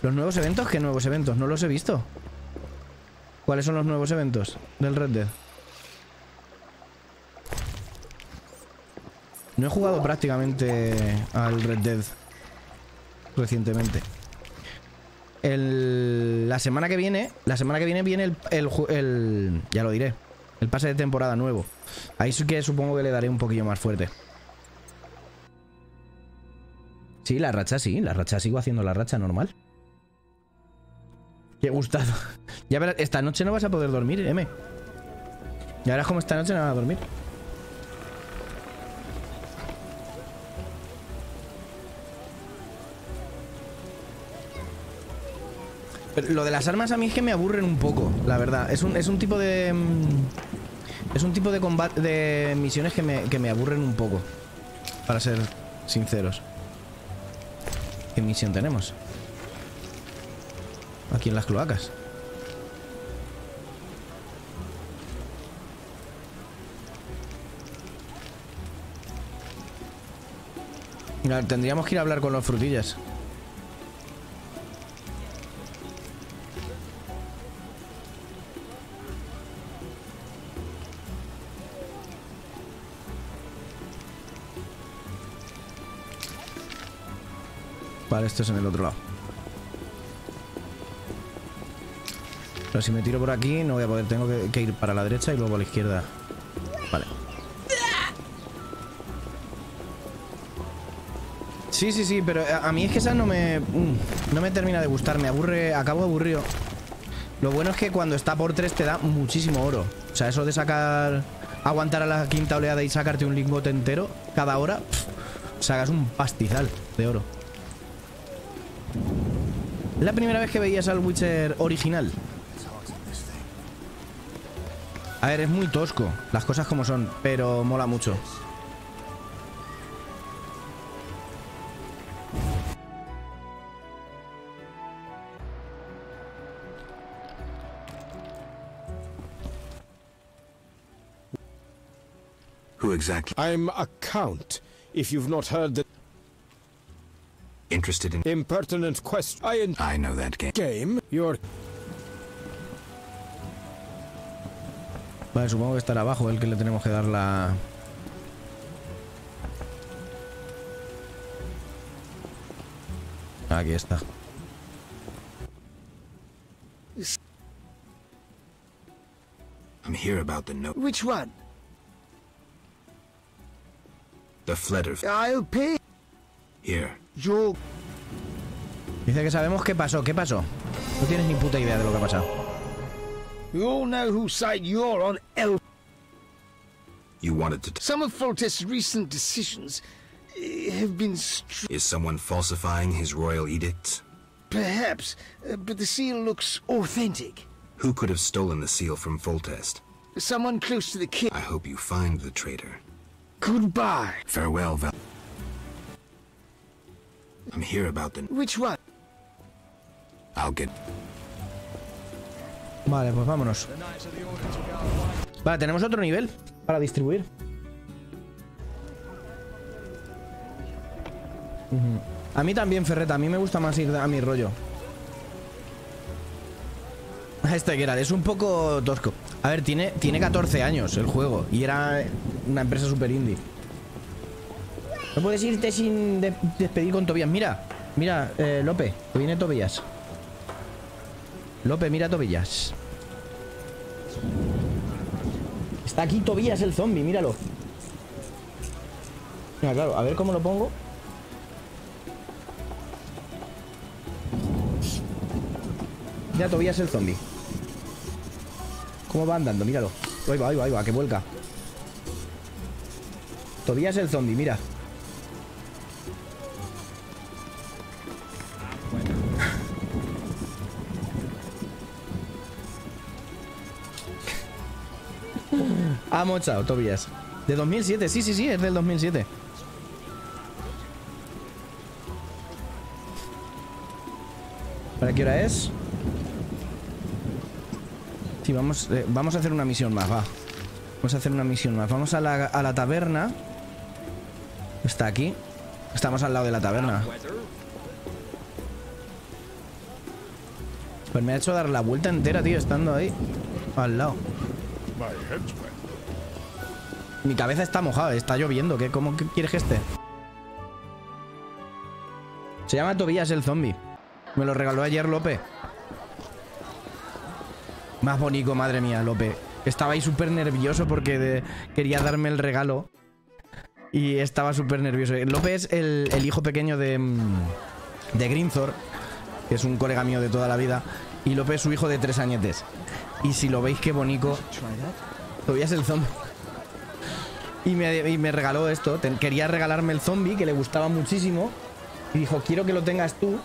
¿Los nuevos eventos? ¿Qué nuevos eventos? No los he visto. ¿Cuáles son los nuevos eventos del Red Dead? No he jugado prácticamente al Red Dead recientemente. La semana que viene viene el ya lo diré, el pase de temporada nuevo. Ahí sí que supongo que le daré un poquillo más fuerte. Sí, la racha sigo haciendo la racha normal. Qué gustado. Ya verás, esta noche no vas a poder dormir, M. Ya verás cómo esta noche no vas a dormir. Pero lo de las armas a mí es que me aburren un poco, la verdad. Es un tipo de... Es un tipo de combate, de misiones que me aburren un poco. Para ser sinceros. ¿Qué misión tenemos? Aquí en las cloacas. Mira, tendríamos que ir a hablar con los frutillas. Vale, esto es en el otro lado. Pero si me tiro por aquí no voy a poder. Tengo que ir para la derecha y luego a la izquierda. Vale. Sí, pero a mí es que esa no me termina de gustar. Me aburre, acabo aburrido. Lo bueno es que cuando está por 3 te da muchísimo oro. O sea, eso de sacar, aguantar a la quinta oleada y sacarte un lingote entero cada hora, sacas un pastizal de oro. Es la primera vez que veías al Witcher original. A ver, es muy tosco, las cosas como son, pero mola mucho. Who exactly? I'm a count, if you've not heard the... Interested in... Impertinent question... I know that game. Game? You're... Vale, supongo que estará abajo el que le tenemos que dar la... Aquí está. I'm here about the note. Which one? The flutter. I'll pay. Here. Yo. Dice que sabemos qué pasó. ¿Qué pasó? No tienes ni puta idea de lo que ha pasado. We all know whose side you're on, El. You wanted to. Some of Foltest's recent decisions have been. Is someone falsifying his royal edict? Perhaps, but the seal looks authentic. Who could have stolen the seal from Foltest? Someone close to the king. I hope you find the traitor. Goodbye. Farewell, Val. I'm here about the. Which one? I'll get. Vale, pues vámonos. Vale, tenemos otro nivel para distribuir. A mí también, Ferreta, a mí me gusta más ir a mi rollo. Este Geralt es un poco tosco. A ver, tiene 14 años el juego y era una empresa super indie. No puedes irte sin despedir con Tobias. Mira, Lope, que viene Tobias. Lope, mira a Tobias. Está aquí Tobias el zombie, míralo. Mira, claro, a ver cómo lo pongo. Mira a Tobias el zombie. ¿Cómo va andando? Míralo. Ahí va, que vuelca. Tobias el zombie, mira. Ha mochado, Tobias. De 2007, sí, es del 2007. ¿Para qué hora es? Sí, vamos a hacer una misión más, va. Vamos a hacer una misión más. Vamos a la taberna. Está aquí. Estamos al lado de la taberna. Pues me ha hecho dar la vuelta entera, tío, estando ahí. Al lado. Mi cabeza está mojada, está lloviendo. ¿Cómo quieres que esté? Se llama Tobias el zombie. Me lo regaló ayer Lope. Más bonito, madre mía, Lope. Estaba ahí súper nervioso porque quería darme el regalo. Y estaba súper nervioso. Lope es el hijo pequeño de Grimthor, que es un colega mío de toda la vida. Y Lope es su hijo de 3 añetes. Y si lo veis, qué bonito. Tobias el zombie. Y me regaló esto. Quería regalarme el zombie, que le gustaba muchísimo. Y dijo, quiero que lo tengas tú.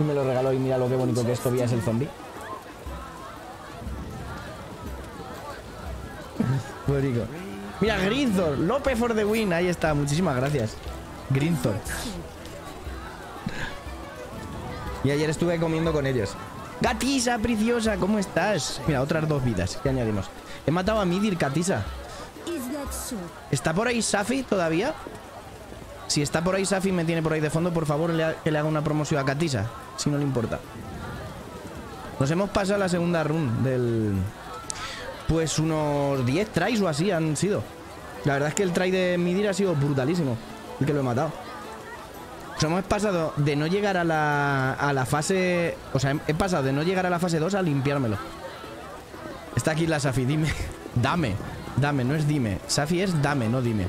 Y me lo regaló. Y mira lo que bonito que es Tobias el zombie. Bonito. Mira, Grimthor. Lope for the win. Ahí está. Muchísimas gracias, Grimthor. Y ayer estuve comiendo con ellos. Gatisa, preciosa, ¿cómo estás? Mira, otras 2 vidas que añadimos. He matado a Midir, Gatisa. ¿Está por ahí Safi todavía? Si está por ahí Safi, me tiene por ahí de fondo. Por favor, que le haga una promoción a Gatisa, si no le importa. Nos hemos pasado la segunda run del... Pues unos 10 tries o así han sido. La verdad es que el try de Midir ha sido brutalísimo, el que lo he matado. Pues hemos pasado de no llegar a la fase... O sea, he pasado de no llegar a la fase 2 a limpiármelo. Está aquí la Safi, dime. Dame, no es dime. Safi es dame, no dime.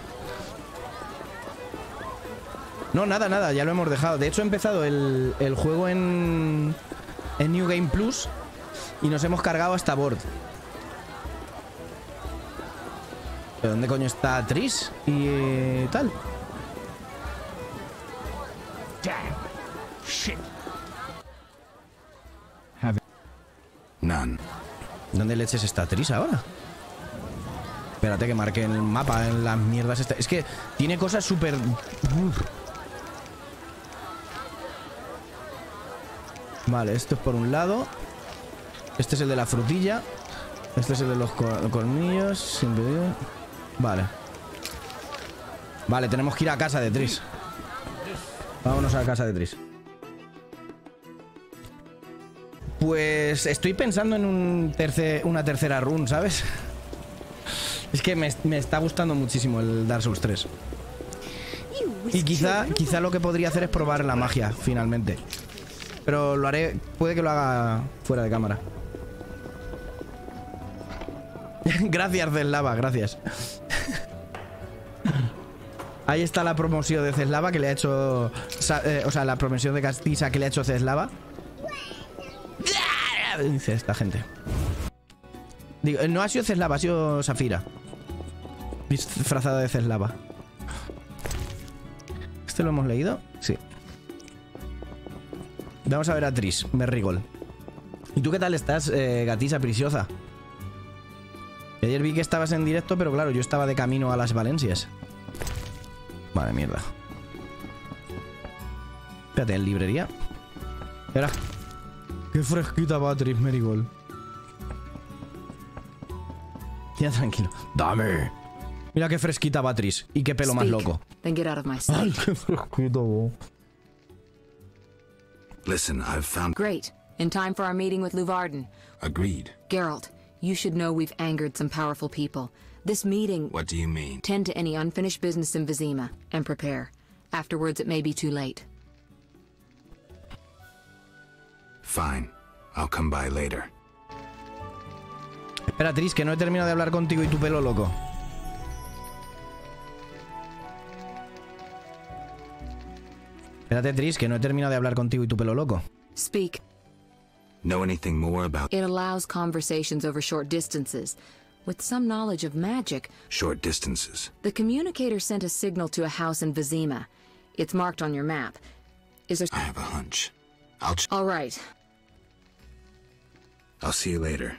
No, nada, nada, ya lo hemos dejado. De hecho, he empezado el juego en New Game Plus y nos hemos cargado hasta Board. ¿Pero dónde coño está Triss y tal? Damn. Shit. None. ¿Dónde leches está Triss ahora? Espérate que marque en el mapa, en las mierdas estas. Es que tiene cosas súper... Vale, esto es por un lado. Este es el de la frutilla. Este es el de los colmillos. Sin pedir. Vale. Vale, tenemos que ir a casa de Triss. Vámonos a casa de Triss. Pues estoy pensando en una tercera run, ¿sabes? Es que me está gustando muchísimo el Dark Souls 3. Y quizá lo que podría hacer es probar la magia, finalmente. Pero lo haré... Puede que lo haga fuera de cámara. Gracias, Ceslava, gracias. Ahí está la promoción de Ceslava que le ha hecho... o sea, la promoción de Castisa que le ha hecho Ceslava. Dice esta gente. Digo, no ha sido Ceslava, ha sido Safira. Disfrazada de Ceslava. ¿Este lo hemos leído? Sí. Vamos a ver a Triss Merigold. ¿Y tú qué tal estás, gatisa preciosa? Ayer vi que estabas en directo, pero claro, yo estaba de camino a las Valencias. Vale, mierda. Espérate, en librería. Espera. Qué fresquita va Triss Merigold. Ya tranquilo. Dame. Mira qué fresquita va Triss. Y qué pelo más loco. Ay, qué fresquito va. Listen, I've found... Great. In time for our meeting with Luvarden. Agreed. Geralt, you should know we've angered some powerful people. This meeting... What do you mean? Tend to any unfinished business in Vizima and prepare. Afterwards it may be too late. Fine. I'll come by later. Espera, Triss, que no he terminado de hablar contigo y tu pelo loco. Espérate, Triss, que no he terminado de hablar contigo y tu pelo loco. Speak. Know anything more about... It allows conversations over short distances, with some knowledge of magic. Short distances. The communicator sent a signal to a house in Vizima. It's marked on your map. Is there... I have a hunch. All right. I'll see you later.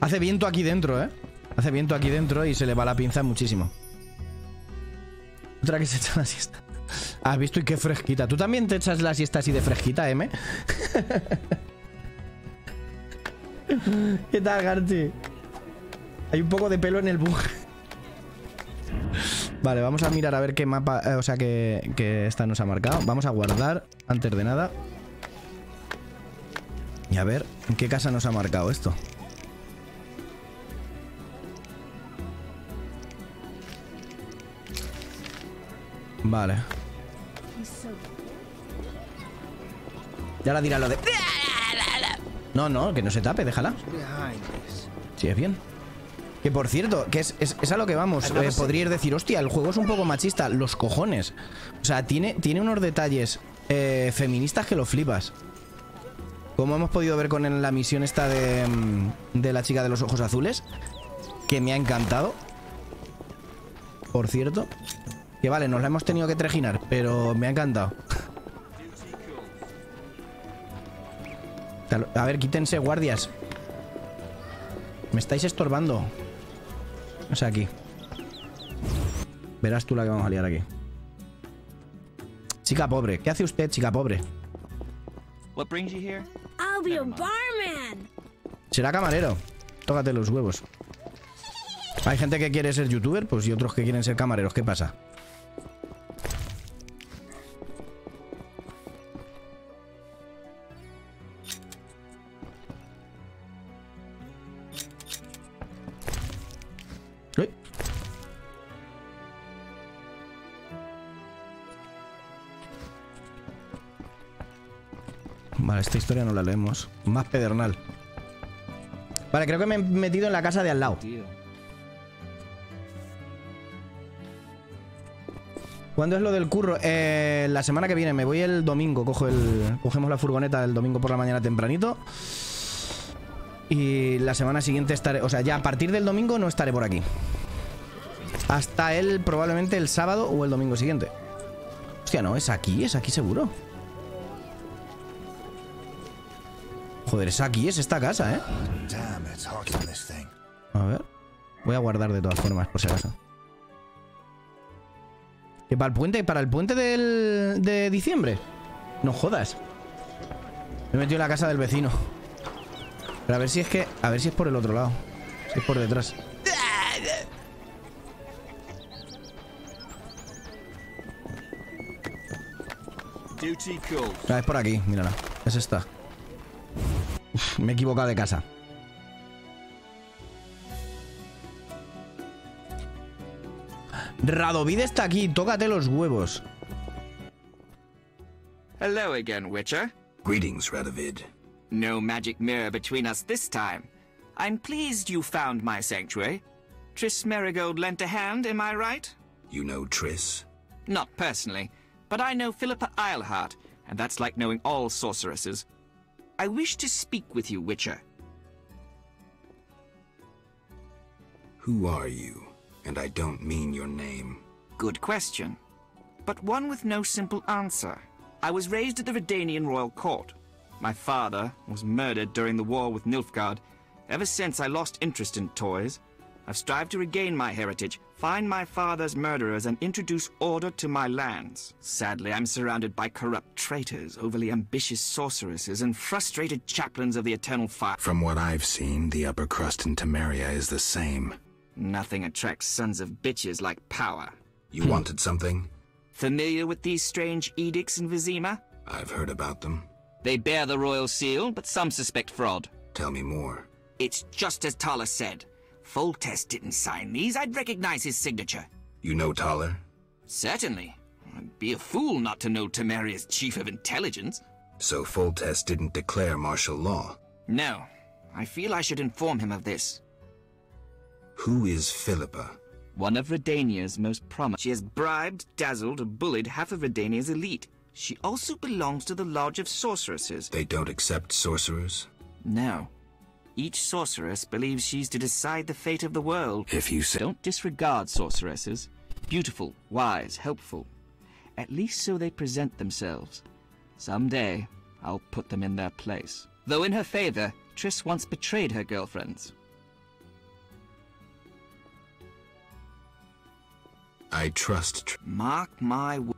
Hace viento aquí dentro, ¿eh? Hace viento aquí dentro y se le va la pinza muchísimo. Otra que se echa la siesta. ¿Has visto? Y qué fresquita. ¿Tú también te echas la siesta así de fresquita, M? ¿Qué tal, Garchi? Hay un poco de pelo en el bug. Vale, vamos a mirar a ver qué mapa... o sea, que esta nos ha marcado. Vamos a guardar antes de nada. Y a ver en qué casa nos ha marcado esto. Vale. Ya la dirá lo de... No, no, que no se tape, déjala. Sí, es bien. Que por cierto, que es a lo que vamos. Podríais decir, hostia, el juego es un poco machista. Los cojones. O sea, tiene unos detalles feministas que lo flipas. Como hemos podido ver con la misión esta de la chica de los ojos azules, que me ha encantado. Por cierto. Que vale, nos la hemos tenido que trejinar, pero me ha encantado. A ver, quítense, guardias. Me estáis estorbando. O sea, aquí. Verás tú la que vamos a liar aquí. Chica pobre. ¿Qué hace usted, chica pobre? Será camarero. Tócate los huevos. Hay gente que quiere ser youtuber, pues, y otros que quieren ser camareros. ¿Qué pasa? Vale, esta historia no la leemos. Más pedernal. Vale, creo que me he metido en la casa de al lado. ¿Cuándo es lo del curro? La semana que viene, me voy el domingo. Cogemos la furgoneta el domingo por la mañana tempranito. Y la semana siguiente estaré... O sea, ya a partir del domingo no estaré por aquí. Hasta el... probablemente el sábado o el domingo siguiente. Hostia, no, es aquí seguro. Joder, es aquí, es esta casa, ¿eh? A ver. Voy a guardar de todas formas, por si acaso. Que para el puente de diciembre. No jodas. Me he metido en la casa del vecino. Pero a ver si es que... A ver si es por el otro lado. Si es por detrás. Ah, es por aquí, mírala. Es esta. Uf, me he equivocado de casa. Radovid está aquí, tócate los huevos. Hello again, Witcher. Greetings, Radovid. No magic mirror between us this time. I'm pleased you found my sanctuary. Triss Merigold lent a hand, am I right? You know Triss? Not personally, but I know Philippa Eilhart, and that's like knowing all sorceresses. I wish to speak with you, Witcher. Who are you? And I don't mean your name. Good question, but one with no simple answer. I was raised at the Redanian royal court. My father was murdered during the war with Nilfgaard. Ever since, I lost interest in toys. I've strived to regain my heritage, find my father's murderers, and introduce order to my lands. Sadly, I'm surrounded by corrupt traitors, overly ambitious sorceresses, and frustrated chaplains of the Eternal Fire. From what I've seen, the upper crust in Temeria is the same. Nothing attracts sons of bitches like power. You wanted something? Familiar with these strange edicts in Vizima? I've heard about them. They bear the royal seal, but some suspect fraud. Tell me more. It's just as Tala said. Foltest didn't sign these. I'd recognize his signature. You know Tala? Certainly. I'd be a fool not to know Temeria's chief of intelligence. So Foltest didn't declare martial law? No. I feel I should inform him of this. Who is Philippa? One of Redania's most prominent. She has bribed, dazzled, or bullied half of Redania's elite. She also belongs to the Lodge of Sorceresses. They don't accept sorcerers? No. Each sorceress believes she's to decide the fate of the world. If you say... Don't disregard sorceresses. Beautiful, wise, helpful. At least so they present themselves. Someday, I'll put them in their place. Though in her favor, Triss once betrayed her girlfriends. I trust Mark my word.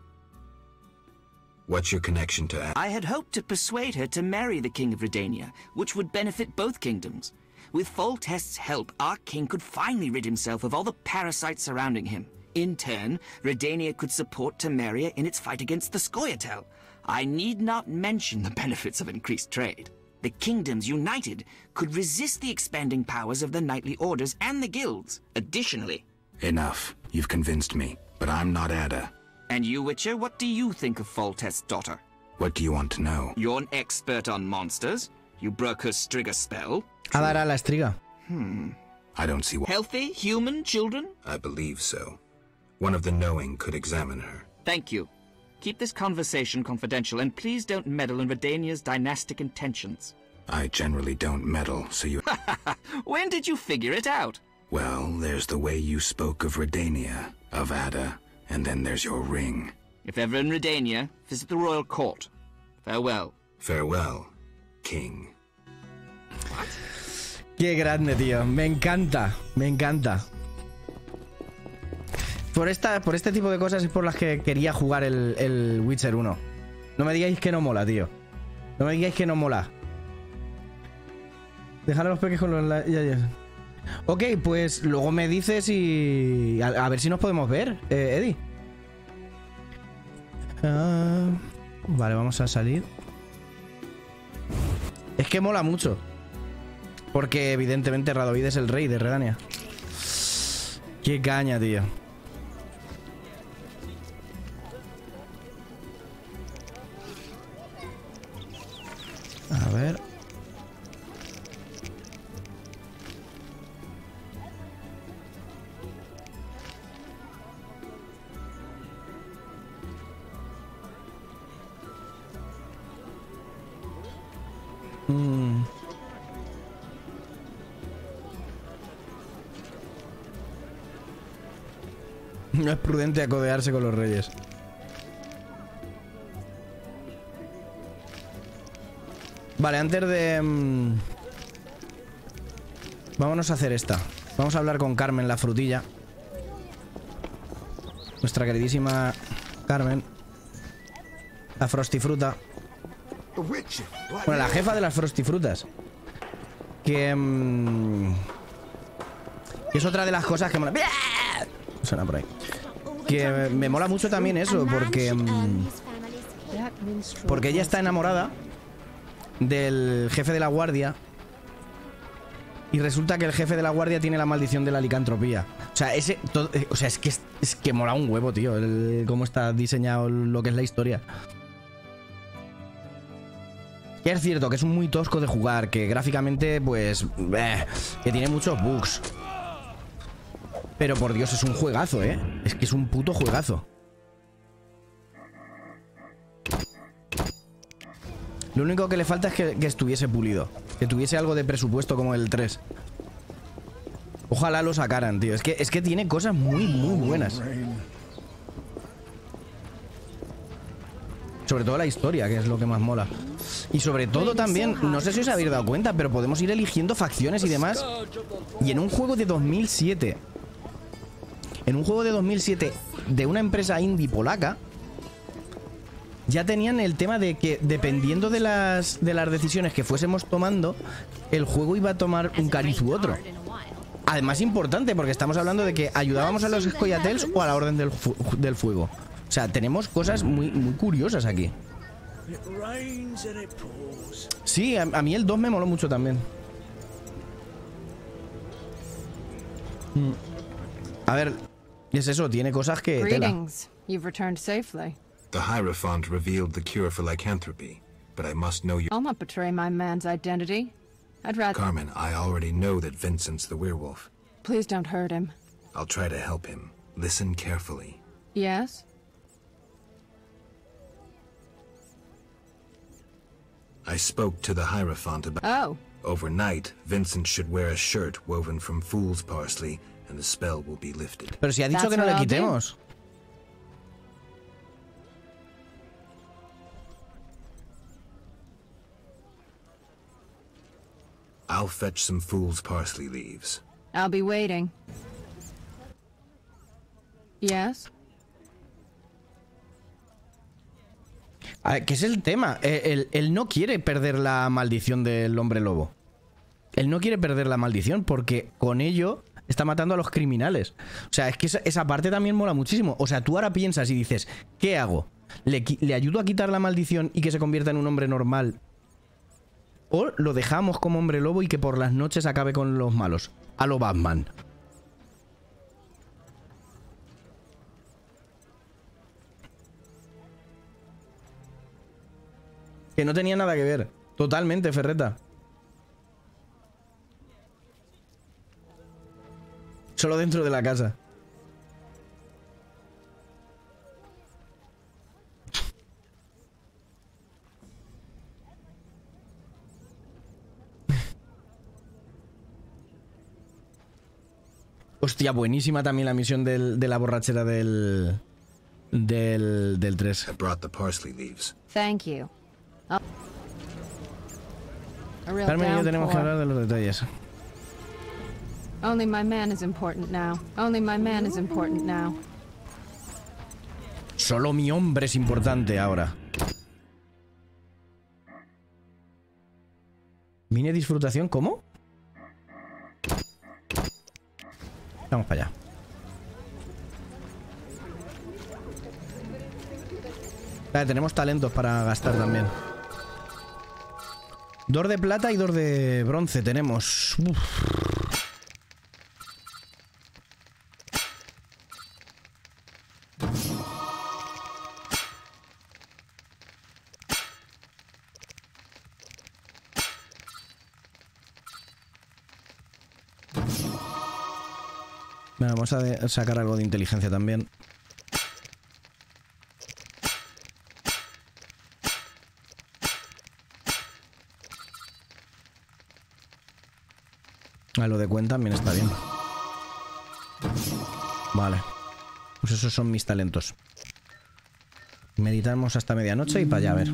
What's your connection to Ada? I had hoped to persuade her to marry the King of Redania, which would benefit both kingdoms. With Foltest's help, our king could finally rid himself of all the parasites surrounding him. In turn, Redania could support Temeria in its fight against the Scoia'tael. I need not mention the benefits of increased trade. The kingdoms united could resist the expanding powers of the knightly orders and the guilds. Additionally... Enough. You've convinced me, but I'm not Ada. And you, Witcher, what do you think of Foltest's daughter? What do you want to know? You're an expert on monsters. You broke her Striga spell. Ada era la Striga. I don't see what... Healthy, human, children? I believe so. One of the knowing could examine her. Thank you. Keep this conversation confidential, and please don't meddle in Redania's dynastic intentions. I generally don't meddle, so you... When did you figure it out? Well, there's the way you spoke of Redania, of Ada, and then there's your ring. If ever in Redania, visit the royal court. Farewell. Farewell, King. What? Qué grande, tío. Me encanta, me encanta. Por este tipo de cosas es por las que quería jugar el Witcher 1. No me digáis que no mola, tío. No me digáis que no mola. Dejar a los peques con los... Ya. Ok, pues luego me dices y... A ver si nos podemos ver, Eddy. Vale, vamos a salir. Es que mola mucho. Porque evidentemente Radovid es el rey de Redania. Qué caña, tío. A ver... No es prudente acodearse con los reyes. Vale, antes de... vámonos a hacer esta. Vamos a hablar con Carmen, la frutilla. Nuestra queridísima Carmen. La frostifruta. Bueno, la jefa de las frostifrutas. Que... que es otra de las cosas que mola... Suena por ahí. Que me mola mucho también eso, porque... porque ella está enamorada del jefe de la guardia. Y resulta que el jefe de la guardia tiene la maldición de la licantropía. O sea, ese, todo, o sea, es que mola un huevo, tío, cómo está diseñado lo que es la historia. Que es cierto que es muy tosco de jugar, que gráficamente, pues... que tiene muchos bugs. Pero por Dios, es un juegazo, ¿eh? Es que es un puto juegazo. Lo único que le falta es que estuviese pulido. Que tuviese algo de presupuesto como el 3. Ojalá lo sacaran, tío. Es que tiene cosas muy, muy buenas. Sobre todo la historia, que es lo que más mola. Y sobre todo también, no sé si os habéis dado cuenta, pero podemos ir eligiendo facciones y demás. Y en un juego de 2007. En un juego de 2007 de una empresa indie polaca... ya tenían el tema de que dependiendo de las decisiones que fuésemos tomando, el juego iba a tomar un cariz u otro. Además, importante, porque estamos hablando de que ayudábamos a los Scoia'taels o a la Orden del Fuego. O sea, tenemos cosas muy, muy curiosas aquí. Sí, a mí el 2 me moló mucho también. A ver, es eso, tiene cosas que... tela. The Hierophant revealed the cure for lycanthropy, but I must know you. I'll not betray my man's identity. I'd rather... Carmen, I already know that Vincent's the werewolf. Please don't hurt him. I'll try to help him. Listen carefully. Yes? I spoke to the Hierophant about... Oh. Overnight, Vincent should wear a shirt woven from fool's parsley, and the spell will be lifted. Pero si ha dicho que no le quitemos. I'll fetch some fool's parsley leaves. I'll be waiting. Yes. A ver, ¿qué es el tema? Él no quiere perder la maldición del hombre lobo. Él no quiere perder la maldición porque con ello está matando a los criminales. O sea, es que esa parte también mola muchísimo. O sea, tú ahora piensas y dices, ¿qué hago? ¿Le ayudo a quitar la maldición y que se convierta en un hombre normal? O lo dejamos como hombre lobo y que por las noches acabe con los malos. A lo Batman. Que no tenía nada que ver. Totalmente, Ferreta. Solo dentro de la casa. Hostia, buenísima también la misión de la borrachera del 3. Carmen y yo tenemos que hablar de los detalles. Solo mi hombre es importante ahora. Mini disfrutación, ¿cómo? Vamos para allá. Vale, tenemos talentos para gastar también. 2 de plata y 2 de bronce tenemos. Uf. Vamos a sacar algo de inteligencia también. A lo de Quen también está bien. Vale. Pues esos son mis talentos. Meditamos hasta medianoche y para allá a ver.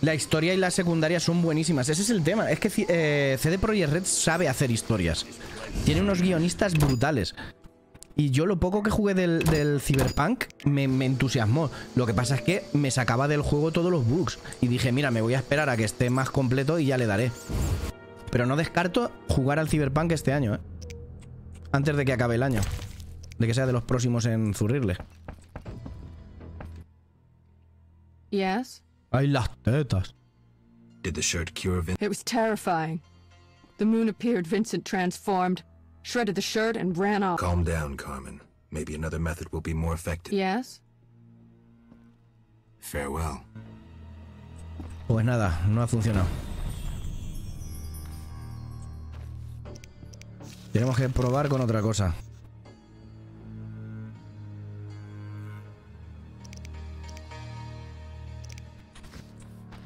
La historia y las secundarias son buenísimas. Ese es el tema. Es que CD Projekt Red sabe hacer historias. Tiene unos guionistas brutales. Y yo lo poco que jugué del Cyberpunk me entusiasmó. Lo que pasa es que me sacaba del juego todos los bugs. Y dije, mira, me voy a esperar a que esté más completo y ya le daré. Pero no descarto jugar al Cyberpunk este año, ¿eh? Antes de que acabe el año. De que sea de los próximos en zurrirle. Yes. ¡Ay, las tetas! Did the shirt cure Vincent? It was terrifying. The moon appeared, Vincent transformed, shredded the shirt and ran off. Calm down, Carmen. Maybe another method will be more effective. Yes. Farewell. Pues nada, no ha funcionado. Tenemos que probar con otra cosa.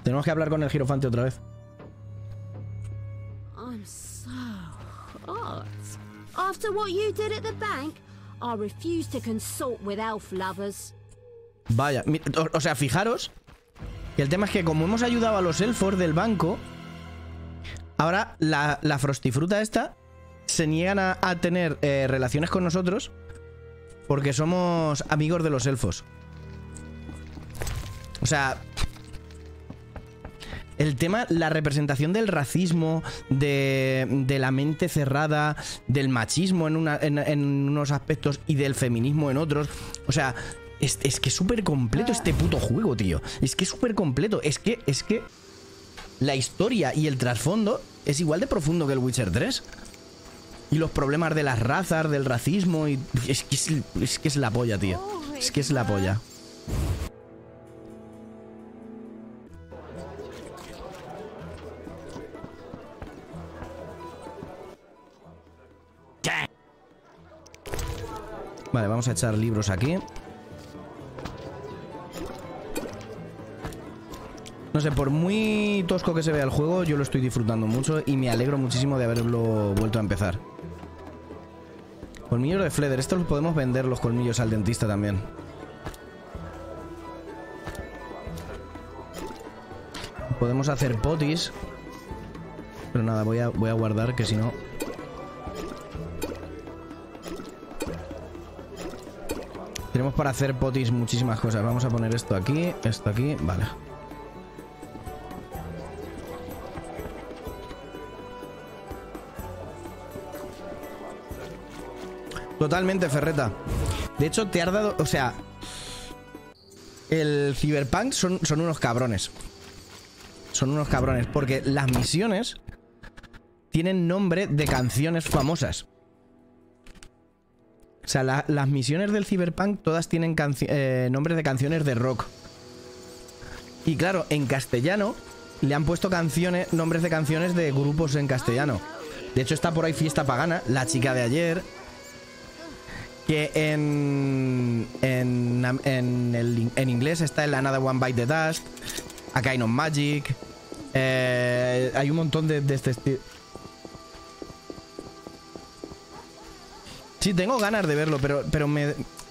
Tenemos que hablar con el girofante otra vez. I'm so hot. After what you did at the bank, I refuse to consult with elf lovers. Vaya, o sea, fijaros que el tema es que como hemos ayudado a los elfos del banco, ahora la frostifruta esta se niegan a tener relaciones con nosotros porque somos amigos de los elfos. O sea, el tema, la representación del racismo, de la mente cerrada, del machismo en unos aspectos y del feminismo en otros. O sea, es que es súper completo este puto juego, tío. Es que es súper completo. Es que la historia y el trasfondo es igual de profundo que el Witcher 3. Y los problemas de las razas, del racismo. Y es que es la polla, tío. Es que es la polla. Vale, vamos a echar libros aquí. No sé, por muy tosco que se vea el juego, yo lo estoy disfrutando mucho y me alegro muchísimo de haberlo vuelto a empezar. Colmillos de Fleder, estos los podemos vender, los colmillos, al dentista también. Podemos hacer potis. Pero nada, voy a guardar, que si no... Tenemos para hacer potis muchísimas cosas. Vamos a poner esto aquí, vale. Totalmente, Ferreta. De hecho, te has dado... O sea... El Cyberpunk son unos cabrones. Son unos cabrones. Porque las misiones tienen nombre de canciones famosas. O sea, las misiones del Cyberpunk todas tienen nombres de canciones de rock. Y claro, en castellano le han puesto canciones, nombres de canciones de grupos en castellano. De hecho, está por ahí Fiesta Pagana, La Chica de Ayer. Que en inglés está el Another One Bite the Dust, A Kind of Magic. Hay un montón de este estilo. Sí, tengo ganas de verlo, pero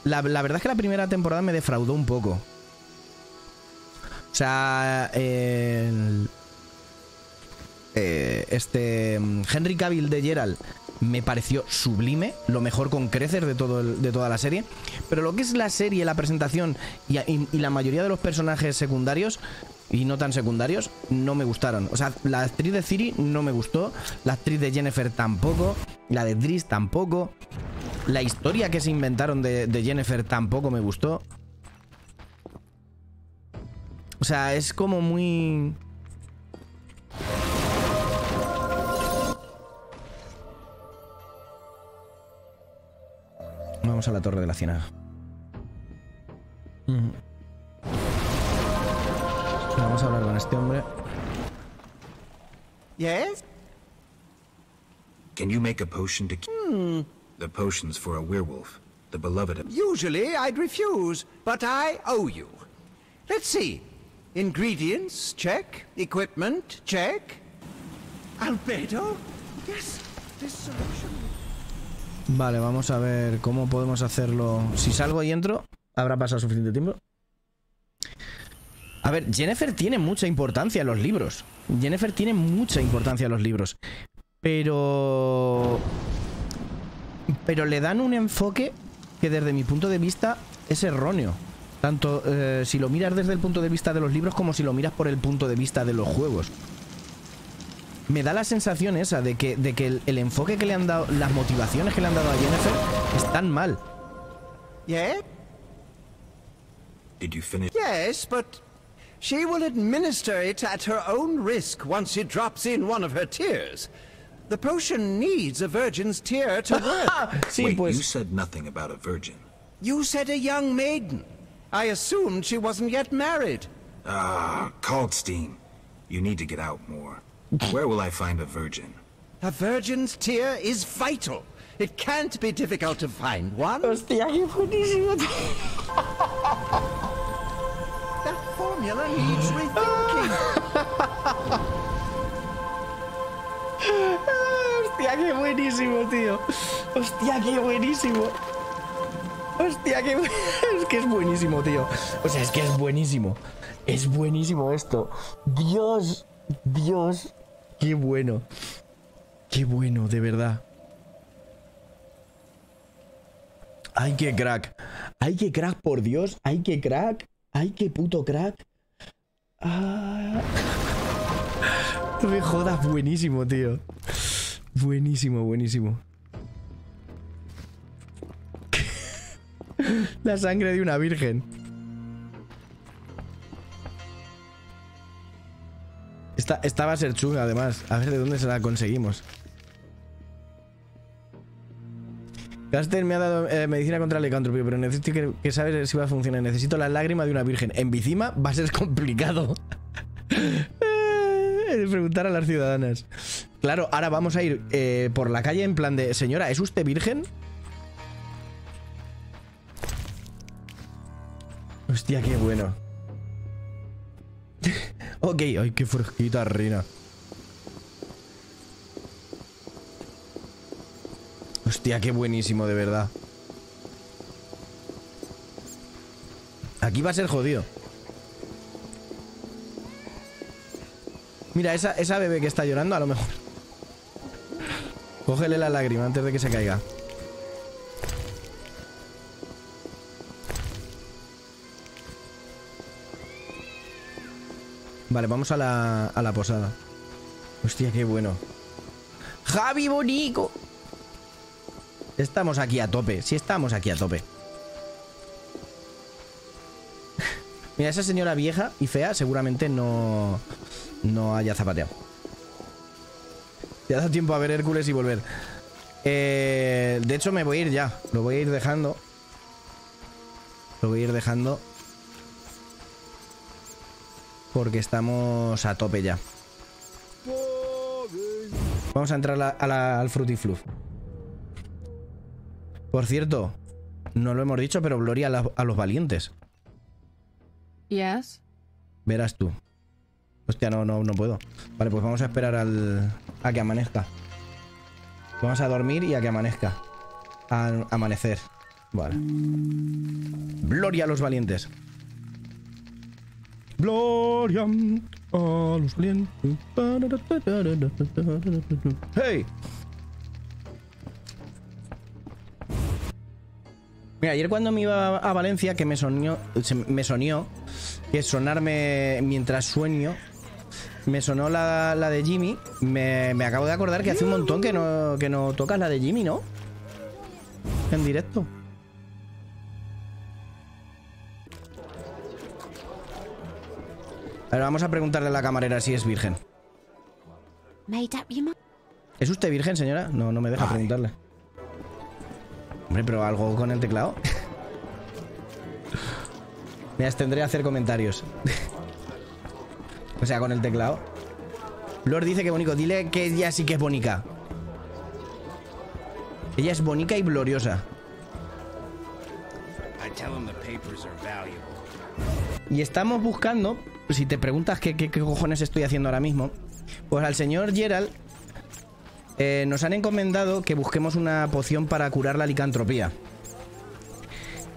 la verdad es que la primera temporada me defraudó un poco. O sea, Henry Cavill de Geralt me pareció sublime, lo mejor con creces de toda la serie. Pero lo que es la serie, la presentación y la mayoría de los personajes secundarios y no tan secundarios, no me gustaron. O sea, la actriz de Ciri no me gustó, la actriz de Yennefer tampoco, la de Triss tampoco. La historia que se inventaron de Yennefer tampoco me gustó. O sea, es como muy... Vamos a la Torre de la Ciénaga. Vamos a hablar con este hombre. Yes. Can you make a potion to... The potion's for a werewolf. the beloved... Usually I'd refuse, but I owe you. Let's see. Ingredients, check. Equipment, check. Albedo, yes, this solution. Vale, vamos a ver cómo podemos hacerlo. Si salgo y entro, habrá pasado suficiente tiempo. A ver, Yennefer tiene mucha importancia en los libros. Yennefer tiene mucha importancia en los libros. Pero le dan un enfoque que desde mi punto de vista es erróneo. Tanto si lo miras desde el punto de vista de los libros como si lo miras por el punto de vista de los juegos. Me da la sensación esa de que el enfoque que le han dado, las motivaciones que le han dado a Yennefer están mal. Yeah. Did you finish? Yes, but she will administer it at her own risk once she drops in one of her tears. The potion needs a virgin's tear to work. Sí, wait, pues. You said nothing about a virgin. You said a young maiden. I assumed she wasn't yet married. Ah, Kalkstein. You need to get out more. Where will I find a virgin? A virgin's tear is vital. It can't be difficult to find one. Hostia, qué buenísimo. That formula needs rethinking. Hostia, qué buenísimo, tío. Hostia, qué buenísimo. Hostia, qué es que es buenísimo, tío. O sea, es que es buenísimo. Es buenísimo esto. Dios, Dios. Qué bueno. Qué bueno, de verdad. ¡Ay, qué crack! ¡Ay, qué crack, por Dios! ¡Ay, qué crack! ¡Ay, qué puto crack! Ah... No me jodas, buenísimo, tío. Buenísimo, buenísimo. La sangre de una virgen. Esta va a ser chunga, además. A ver de dónde se la conseguimos. Gaster me ha dado medicina contra el licantropía, pero necesito que sabes si va a funcionar. Necesito la lágrima de una virgen. En Vizima va a ser complicado. Preguntar a las ciudadanas. Claro, ahora vamos a ir por la calle en plan de... Señora, ¿es usted virgen? Hostia, qué bueno. Ok, ay, qué fresquita, Rina. Hostia, qué buenísimo, de verdad. Aquí va a ser jodido. Mira, esa bebé que está llorando, a lo mejor. Cógele la lágrima antes de que se caiga. Vale, vamos a la posada. Hostia, qué bueno. ¡Javi Bonico! Estamos aquí a tope. Sí, estamos aquí a tope. Mira, esa señora vieja y fea seguramente no haya zapateado. Ya da tiempo a ver Hércules y volver. De hecho, me voy a ir ya. Lo voy a ir dejando. Lo voy a ir dejando. Porque estamos a tope ya. Vamos a entrar al Frutifluff. Por cierto, no lo hemos dicho, pero gloria a los valientes. Yes. Verás tú. Hostia, no puedo. Vale, pues vamos a esperar a que amanezca. Vamos a dormir y a que amanezca. Al amanecer. Vale. Gloria a los valientes. Gloria a los valientes. ¡Hey! Mira, ayer cuando me iba a Valencia, que me sonó, que sonarme mientras sueño, me sonó la de Jimmy. Me acabo de acordar que hace un montón que no tocas la de Jimmy, ¿no? En directo. A ver, vamos a preguntarle a la camarera si es virgen. ¿Es usted virgen, señora? No me deja preguntarle. Hombre, pero algo con el teclado. Me abstendré a hacer comentarios. O sea, con el teclado. Lord dice que bonito. Dile que ella sí que es bonica. Ella es bonica y gloriosa. Y estamos buscando, si te preguntas qué cojones estoy haciendo ahora mismo, pues al señor Geralt nos han encomendado que busquemos una poción para curar la licantropía.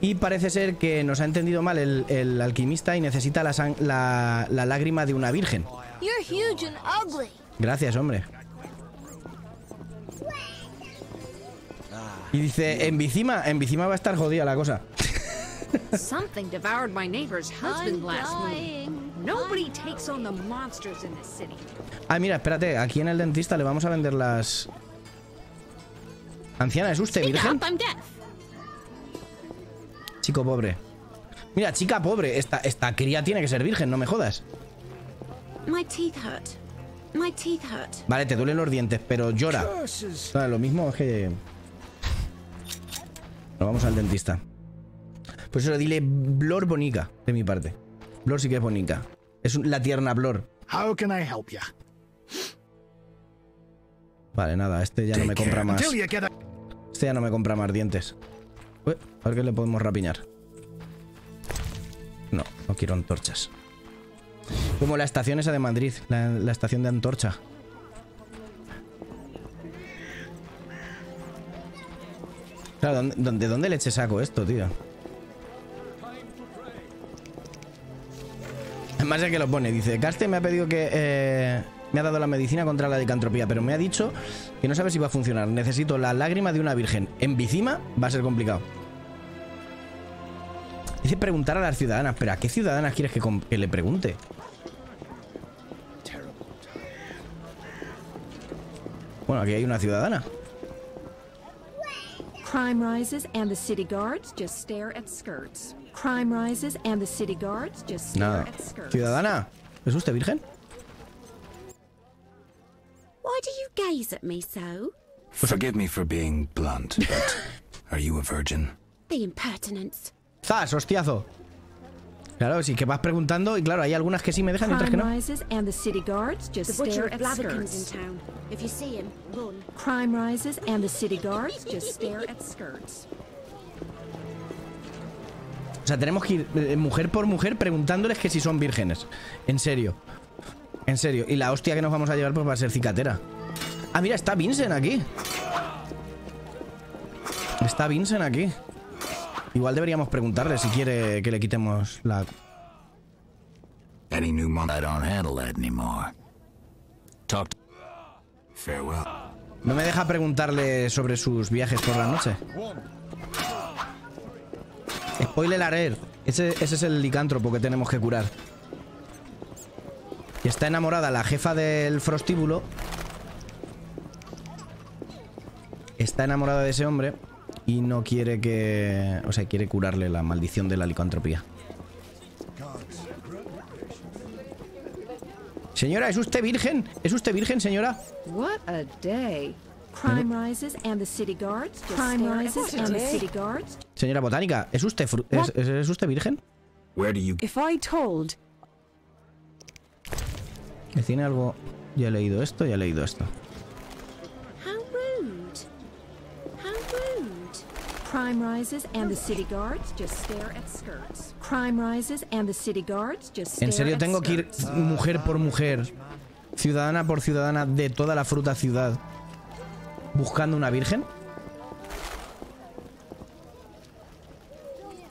Y parece ser que nos ha entendido mal el alquimista y necesita la lágrima de una virgen. Gracias, hombre. Y dice, en Vizima va a estar jodida la cosa. Ah, mira, espérate, aquí en el dentista le vamos a vender las... Anciana, ¿es usted virgen? Chico pobre. Mira, chica pobre, esta cría tiene que ser virgen, no me jodas. Vale, te duelen los dientes, pero llora. Claro, lo mismo es que... Nos vamos al dentista. Pues eso, dile Blor bonica de mi parte. Blor sí que es bonica. Es la tierna Blor. Vale, nada, este ya no me compra más. Este ya no me compra más dientes. Uy, a ver qué le podemos rapiñar. No, no quiero antorchas. Como la estación esa de Madrid, la estación de antorcha. Claro, ¿de dónde leche saco esto, tío? Además es que lo pone, dice, Caste me ha pedido que... me ha dado la medicina contra la licantropía, pero me ha dicho que no sabe si va a funcionar. Necesito la lágrima de una virgen. En Vizima va a ser complicado. Dice preguntar a las ciudadanas, pero ¿a qué ciudadanas quieres que le pregunte? Bueno, aquí hay una ciudadana. Crime rises and the city guards just stare at skirts. Crime rises and the city guards just stare at skirts. Ciudadana, ¿es usted virgen? Why do you gaze at me so? Forgive me for being blunt, but are you a virgin? The impertinence. ¡Zas, hostiazo! Claro, sí que vas preguntando y claro, hay algunas que sí me dejan y otras que no. Crime rises and the city guards just stare at skirts. O sea, tenemos que ir mujer por mujer preguntándoles que si son vírgenes. En serio. En serio. Y la hostia que nos vamos a llevar pues va a ser cicatera. Ah, mira, está Vincent aquí. Está Vincent aquí. Igual deberíamos preguntarle si quiere que le quitemos la... No me deja preguntarle sobre sus viajes por la noche. Spoiler alert. Ese es el licántropo que tenemos que curar. Y está enamorada la jefa del prostíbulo. Está enamorada de ese hombre y no quiere que... O sea, quiere curarle la maldición de la licantropía. Señora, ¿es usted virgen? ¿Es usted virgen, señora? What a day. Crime rises and the city guards. Crime rises and the city guards. Señora botánica, ¿es usted virgen? Where do you... If I told... Tiene algo... Ya he leído esto, ya he leído esto. How rude. How rude. Crime rises and the city guards just stare at skirts. Crime rises and the city guards just stare at skirts. En serio tengo que ir mujer por mujer, ciudadana por ciudadana de toda la fruta ciudad, buscando una virgen.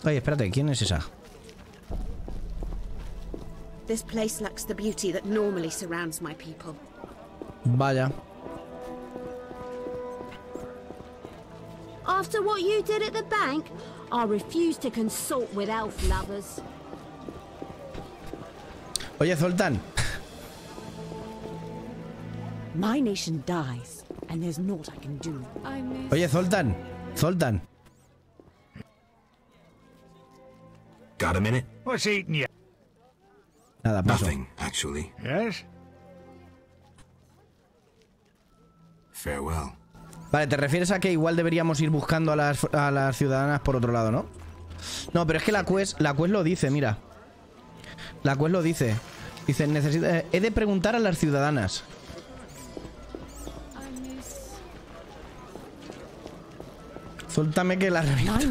Oye, espérate, ¿quién es esa? This place lacks the beauty that normally surrounds my people. Vaya. After what you did at the bank, I refuse to consult with elf lovers. Oye, Zoltan. My nation dies, and there's naught I can do. Oye, Zoltan. Zoltan. Got a minute? What's eating you? Nada, paso. Nothing, actually. Yes. Farewell. Vale, te refieres a que igual deberíamos ir buscando a las ciudadanas por otro lado, ¿no? No, pero es que la quest lo dice, mira. La quest lo dice. Dice, he de preguntar a las ciudadanas. Suéltame que la reviento.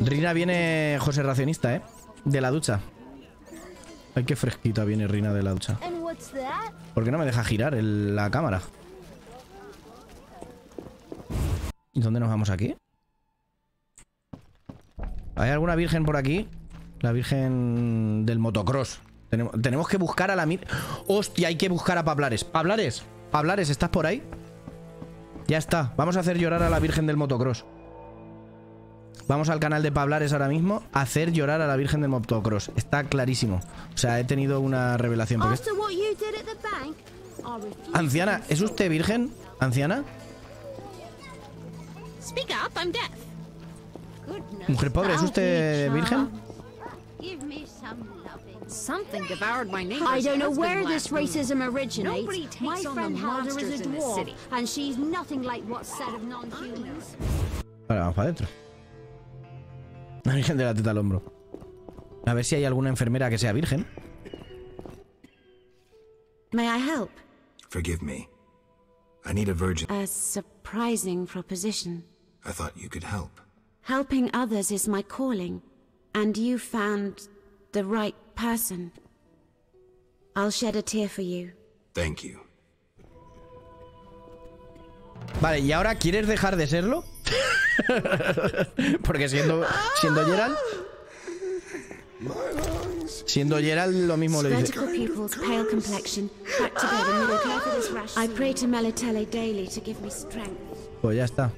Rina viene José Racionista, ¿eh? De la ducha. Ay, qué fresquita viene Rina de la ducha. ¿Por qué no me deja girar la cámara? ¿Dónde nos vamos aquí? ¿Hay alguna virgen por aquí? La virgen del motocross. Tenemos que buscar a la... ¡Hostia! Hay que buscar a Pablares. ¡Pablares! ¡Pablares! ¿Estás por ahí? Ya está. Vamos a hacer llorar a la virgen del motocross. Vamos al canal de Pablares ahora mismo. A hacer llorar a la virgen del motocross. Está clarísimo. O sea, he tenido una revelación. Porque... Anciana, ¿es usted virgen? Anciana. Mujer pobre, ¿es usted virgen? Something devoured my neighbor's husband. I don't know where this racism originates. Nobody takes on the monsters in this city, and she's nothing like what's said of non-humans. Vale, vamos para adentro. La virgen de la teta al hombro. A ver si hay alguna enfermera que sea virgen. May I help? Forgive me. I need a virgin. A surprising proposition. I thought you could help. Helping others is my calling, and you found the right person. I'll shed a tear for you. Thank you. Vale, ¿y ahora quieres dejar de serlo? Porque siendo Geralt... Siendo Geralt lo mismo le dice. Pues ya está.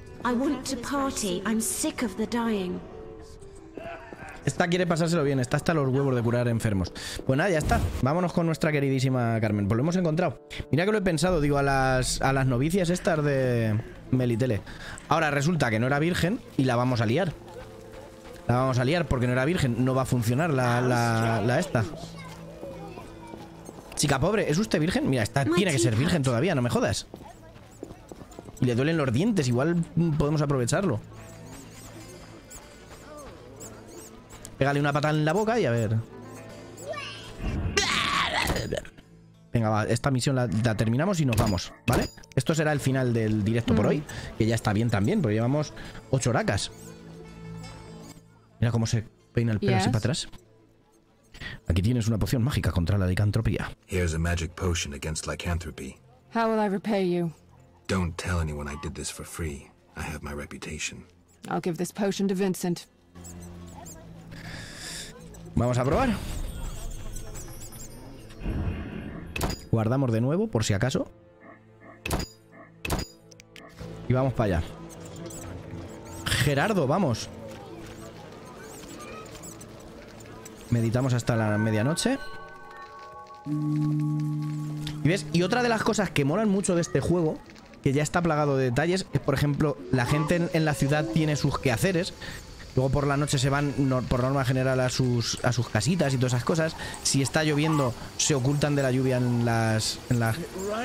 Esta quiere pasárselo bien, está hasta los huevos de curar enfermos. Pues nada, ya está. Vámonos con nuestra queridísima Carmen. Pues lo hemos encontrado. Mira que lo he pensado, digo, a las novicias estas de Melitele. Ahora resulta que no era virgen y la vamos a liar. La vamos a liar porque no era virgen. No va a funcionar la esta. Chica pobre, ¿es usted virgen? Mira, esta tiene que ser virgen todavía, no me jodas. Y le duelen los dientes, igual podemos aprovecharlo. Pégale una patada en la boca y a ver. Venga, va, esta misión la terminamos y nos vamos, ¿vale? Esto será el final del directo por hoy, que ya está bien también, pero llevamos 8 horacas. Mira cómo se peina el pelo así para atrás. Aquí tienes una poción mágica contra la licantropía. Here's a magic potion against lycanthropy. How will I repay you? Don't tell anyone I did this for free. I have my reputation. I'll give this potion to Vincent. Vamos a probar. Guardamos de nuevo, por si acaso. Y vamos para allá. Gerardo, vamos. Meditamos hasta la medianoche. Y ves, y otra de las cosas que molan mucho de este juego, que ya está plagado de detalles, es por ejemplo, la gente en la ciudad tiene sus quehaceres. Luego por la noche se van, por norma general, a sus casitas y todas esas cosas. Si está lloviendo, se ocultan de la lluvia en las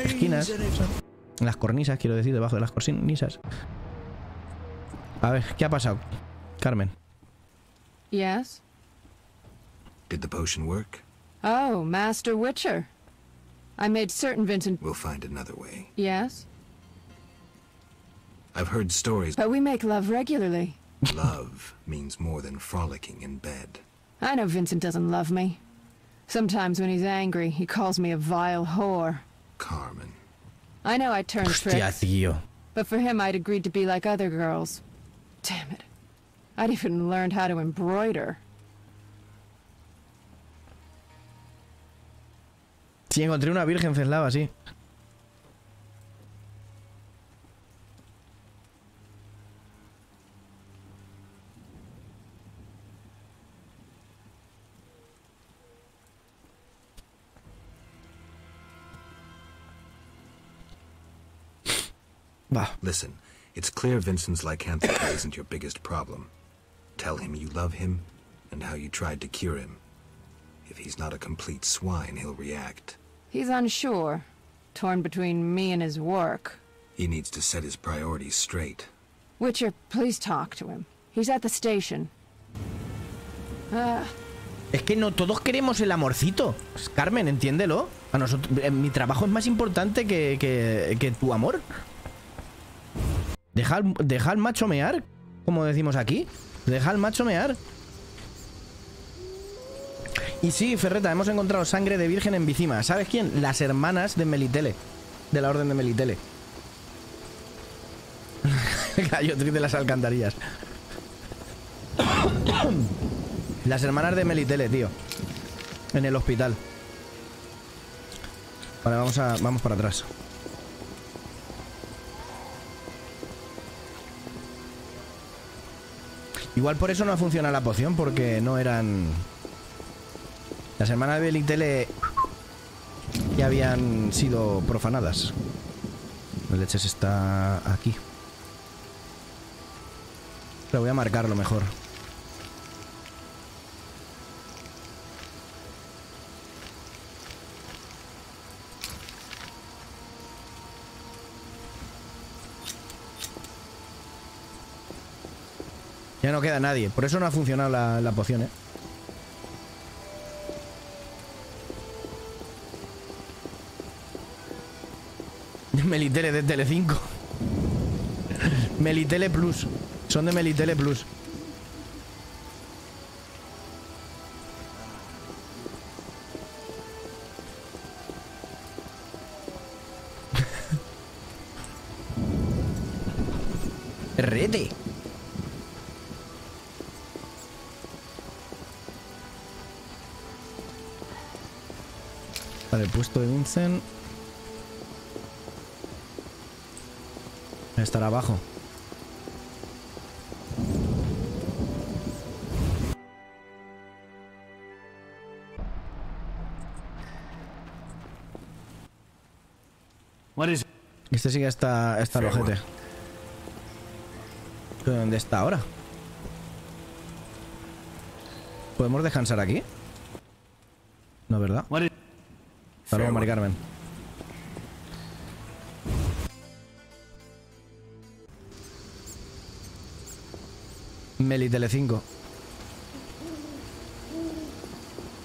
esquinas. En las cornisas, quiero decir, debajo de las cornisas. A ver, ¿qué ha pasado? Carmen. Yes. Did the potion work? Oh, Master Witcher. I made certain Vincent... We'll find another way. Yes. I've heard stories... But we make love regularly. Love means more than frolicking in bed. I know Vincent doesn't love me. Sometimes when he's angry, he calls me a vile whore. Carmen. I know I turned tricks, but for him I'd agreed to be like other girls. Damn it. I'd even learned how to embroider. Sí, encontré una virgen, Ceslava, sí. Listen, it's clear Vincent's lycanthropy isn't your biggest problem. Tell him you love him and how you tried to cure him. If he's not a complete swine, he'll react. He's unsure, torn between me and his work. He needs to set his priorities straight. Witcher, please talk to him. He's at the station. Es que no todos queremos el amorcito. Carmen, entiéndelo. A nosotros, mi trabajo es más importante que tu amor. Deja al macho mear, como decimos aquí. Deja al macho mear. Y sí, Ferreta, hemos encontrado sangre de virgen en Vizima. ¿Sabes quién? Las hermanas de Melitele. De la orden de Melitele. Cayó triste de las alcantarillas. Las hermanas de Melitele, tío. En el hospital. Vale, vamos para atrás. Igual por eso no ha funcionado la poción, porque no eran... Las hermanas de Melitele ya habían sido profanadas. La leche está aquí. Pero voy a marcarlo mejor. Ya no queda nadie. Por eso no ha funcionado la poción, ¿eh? Melitele de Tele5. Melitele Plus. Son de Melitele Plus. Rete. Vale, puesto de Vincent. Estará abajo. Este sí que está el ojete. ¿Dónde está ahora? ¿Podemos descansar aquí? No, ¿verdad? Hasta luego, Mari Carmen. Melitele 5.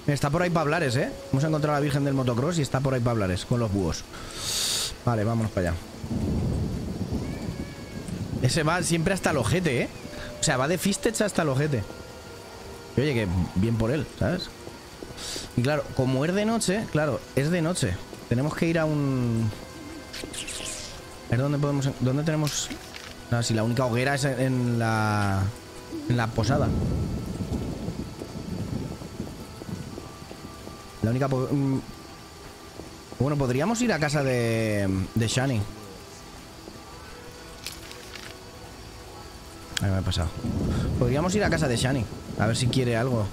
Está por ahí Pablares, ¿eh? Hemos encontrado a la Virgen del Motocross y está por ahí Pablares con los búhos. Vale, vámonos para allá. Ese va siempre hasta el ojete, ¿eh? O sea, va de fistech hasta el ojete. Y oye, que bien por él, ¿sabes? Y claro, como es de noche, claro, es de noche. Tenemos que ir a un... A ver dónde podemos... ¿Dónde tenemos...? No, si la única hoguera es en la posada. La única... Bueno, podríamos ir a casa de Shani. Ahí me he pasado. Podríamos ir a casa de Shani. A ver si quiere algo.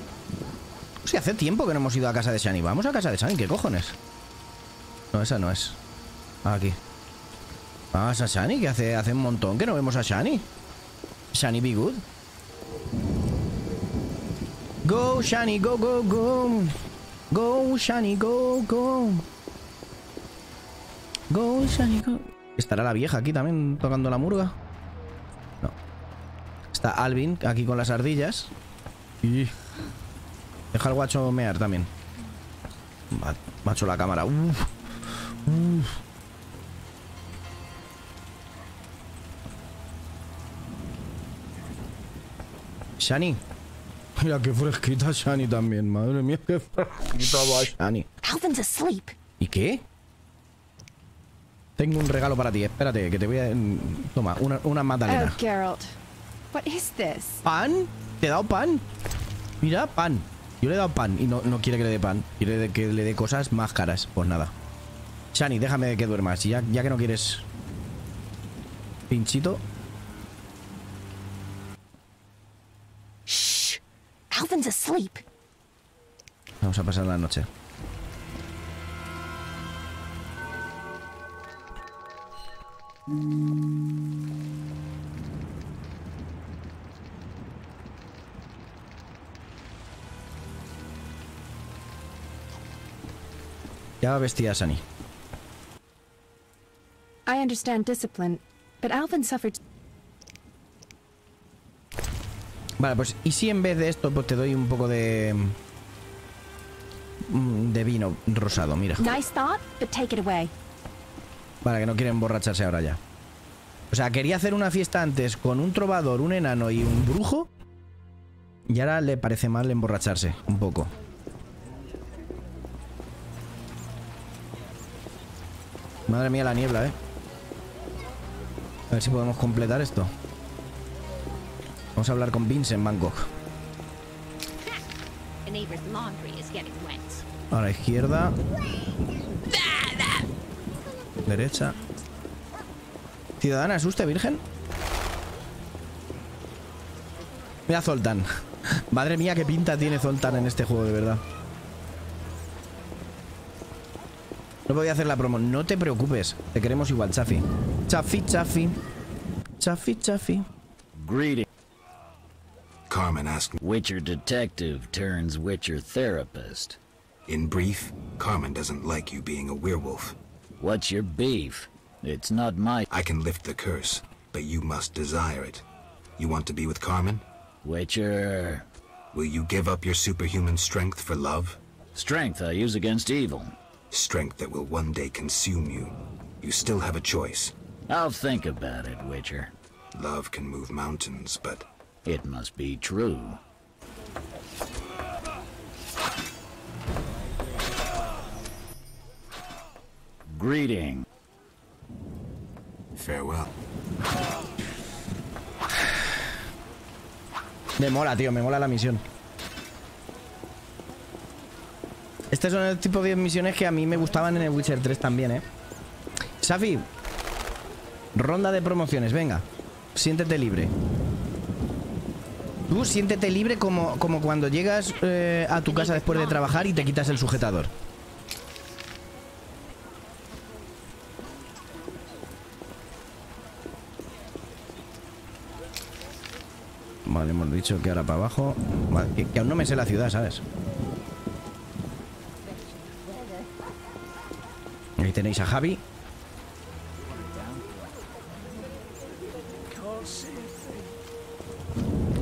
O sea, hace tiempo que no hemos ido a casa de Shani. Vamos a casa de Shani, ¿qué cojones? No, esa no es. Aquí. Vamos a Shani, que hace un montón que no vemos a Shani. Shani be good. Go, Shani, go, go, go. Go, Shani, go, go. Go, Shani, go. ¿Estará la vieja aquí también tocando la murga? No. Está Alvin aquí con las ardillas. Y... Deja al guacho mear también. Macho la cámara. Uf. Uf. Shani. Mira qué fresquita Shani también. Madre mía, qué fresquita va Shani. ¿Y qué? Tengo un regalo para ti. Espérate, que te voy a... Toma, una magdalena. Oh, Geralt. ¿Qué es esto? ¿Pan? ¿Te he dado pan? Mira, pan. Yo le he dado pan y no quiere que le dé pan. Quiere que le dé cosas más caras. Pues nada. Shani, déjame que duermas. Ya que no quieres... Pinchito. Shh. Alvin's asleep. Vamos a pasar la noche. Ya va vestida Shani. I understand discipline, but Alvin suffered. Vale, pues y si en vez de esto pues te doy un poco de vino rosado, mira. Nice thought, but take it away. Vale, que no quieren emborracharse ahora ya. O sea, quería hacer una fiesta antes con un trovador, un enano y un brujo. Y ahora le parece mal emborracharse un poco. Madre mía la niebla, ¿eh? A ver si podemos completar esto. Vamos a hablar con Vincent Bangkok. A la izquierda. Derecha. Ciudadana, ¿es usted virgen? Mira Zoltan. Madre mía, qué pinta tiene Zoltan en este juego, de verdad. No podía hacer la promo. No te preocupes. Te queremos igual, Safi. Safi, Safi. Safi, Safi. Greeting. Carmen asked me. Witcher detective turns Witcher therapist. In brief, Carmen doesn't like you being a werewolf. What's your beef? It's not my... I can lift the curse, but you must desire it. You want to be with Carmen? Witcher... Will you give up your superhuman strength for love? Strength I use against evil. Strength that will one day consume you. You still have a choice. I'll think about it, Witcher. Love can move mountains, but... It must be true. Greeting. Farewell. Me mola, tío, me mola la misión. Estas son el tipo de misiones que a mí me gustaban en el Witcher 3 también, ¿eh? Safi, ronda de promociones, venga. Siéntete libre. Tú siéntete libre como cuando llegas a tu casa después de trabajar y te quitas el sujetador. Vale, hemos dicho que ahora para abajo. Vale, que aún no me sé la ciudad, ¿sabes? Ahí tenéis a Javi.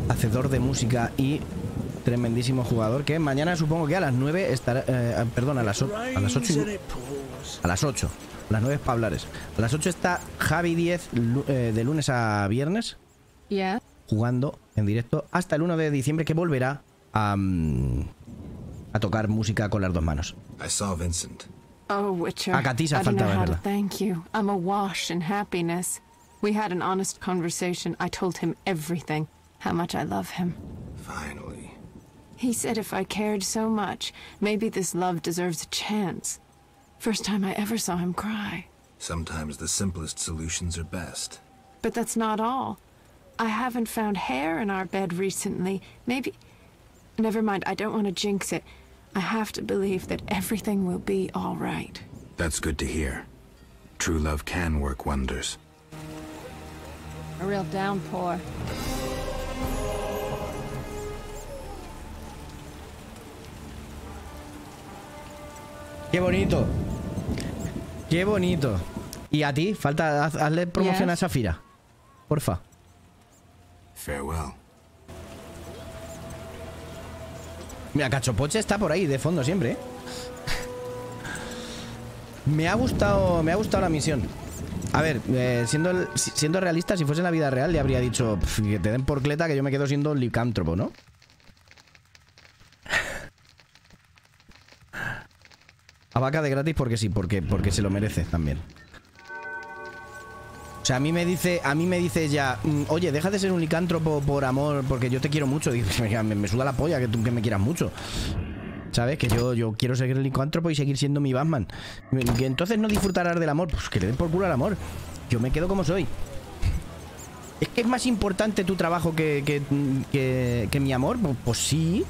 Hacedor de música y tremendísimo jugador. Que mañana supongo que a las 9 estará... perdón, a las 8. A las 9 es Pablares. A las 8 está Javi 10 de lunes a viernes. Yeah. Jugando en directo hasta el 1 de diciembre, que volverá a tocar música con las dos manos. I saw Vincent. Oh, Witcher. A Katisa faltaba, es verdad. Thank you. I'm awash in happiness. We had an honest conversation. I told him everything. How much I love him. Finally. He said if I cared so much, maybe this love deserves a chance. First time I ever saw him cry. Sometimes the simplest solutions are best. But that's not all. I haven't found hair in our bed recently. Maybe... Never mind, I don't want to jinx it. I have to believe that everything will be all right. That's good to hear. True love can work wonders. A real downpour. ¡Qué bonito! ¡Qué bonito! Y a ti, falta... Hazle promoción, yes, a Safira. Porfa. Farewell. Mira, Cachopoche está por ahí, de fondo siempre, ¿eh? Me ha gustado la misión. A ver, siendo realista, si fuese en la vida real, le habría dicho que te den por cleta, que yo me quedo siendo licántropo, ¿no? A vaca de gratis porque sí, porque se lo merece también. O sea, a mí me dice ella, oye, deja de ser un licántropo por amor, porque yo te quiero mucho. Dice, me suda la polla que tú que me quieras mucho. ¿Sabes? Que yo quiero seguir el licántropo y seguir siendo mi Batman. Que entonces no disfrutarás del amor. Pues que le den por culo al amor. Yo me quedo como soy. ¿Es que es más importante tu trabajo que mi amor? Pues sí.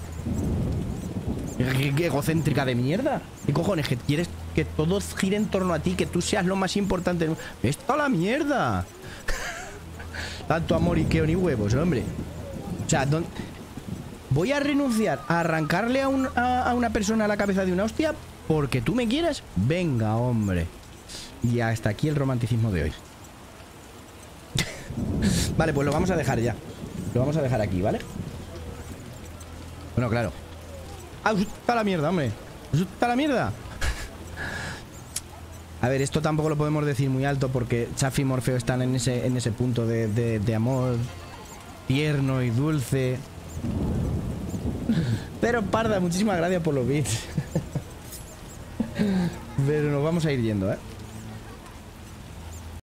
Egocéntrica de mierda. ¿Qué cojones? ¿Que quieres que todo gire en torno a ti? Que tú seas lo más importante. ¡Está la mierda! Tanto amor y queo ni huevos, hombre. O sea, voy a renunciar a arrancarle a una persona a la cabeza de una hostia porque tú me quieras. Venga, hombre. Y hasta aquí el romanticismo de hoy. Vale, pues lo vamos a dejar ya. Lo vamos a dejar aquí, ¿vale? Bueno, claro. ¡Asusta la mierda, hombre! ¡Asusta la mierda! A ver, esto tampoco lo podemos decir muy alto porque Safi y Morfeo están en ese punto de amor tierno y dulce. Pero parda, muchísimas gracias por los bits. Pero nos vamos a ir yendo, ¿eh?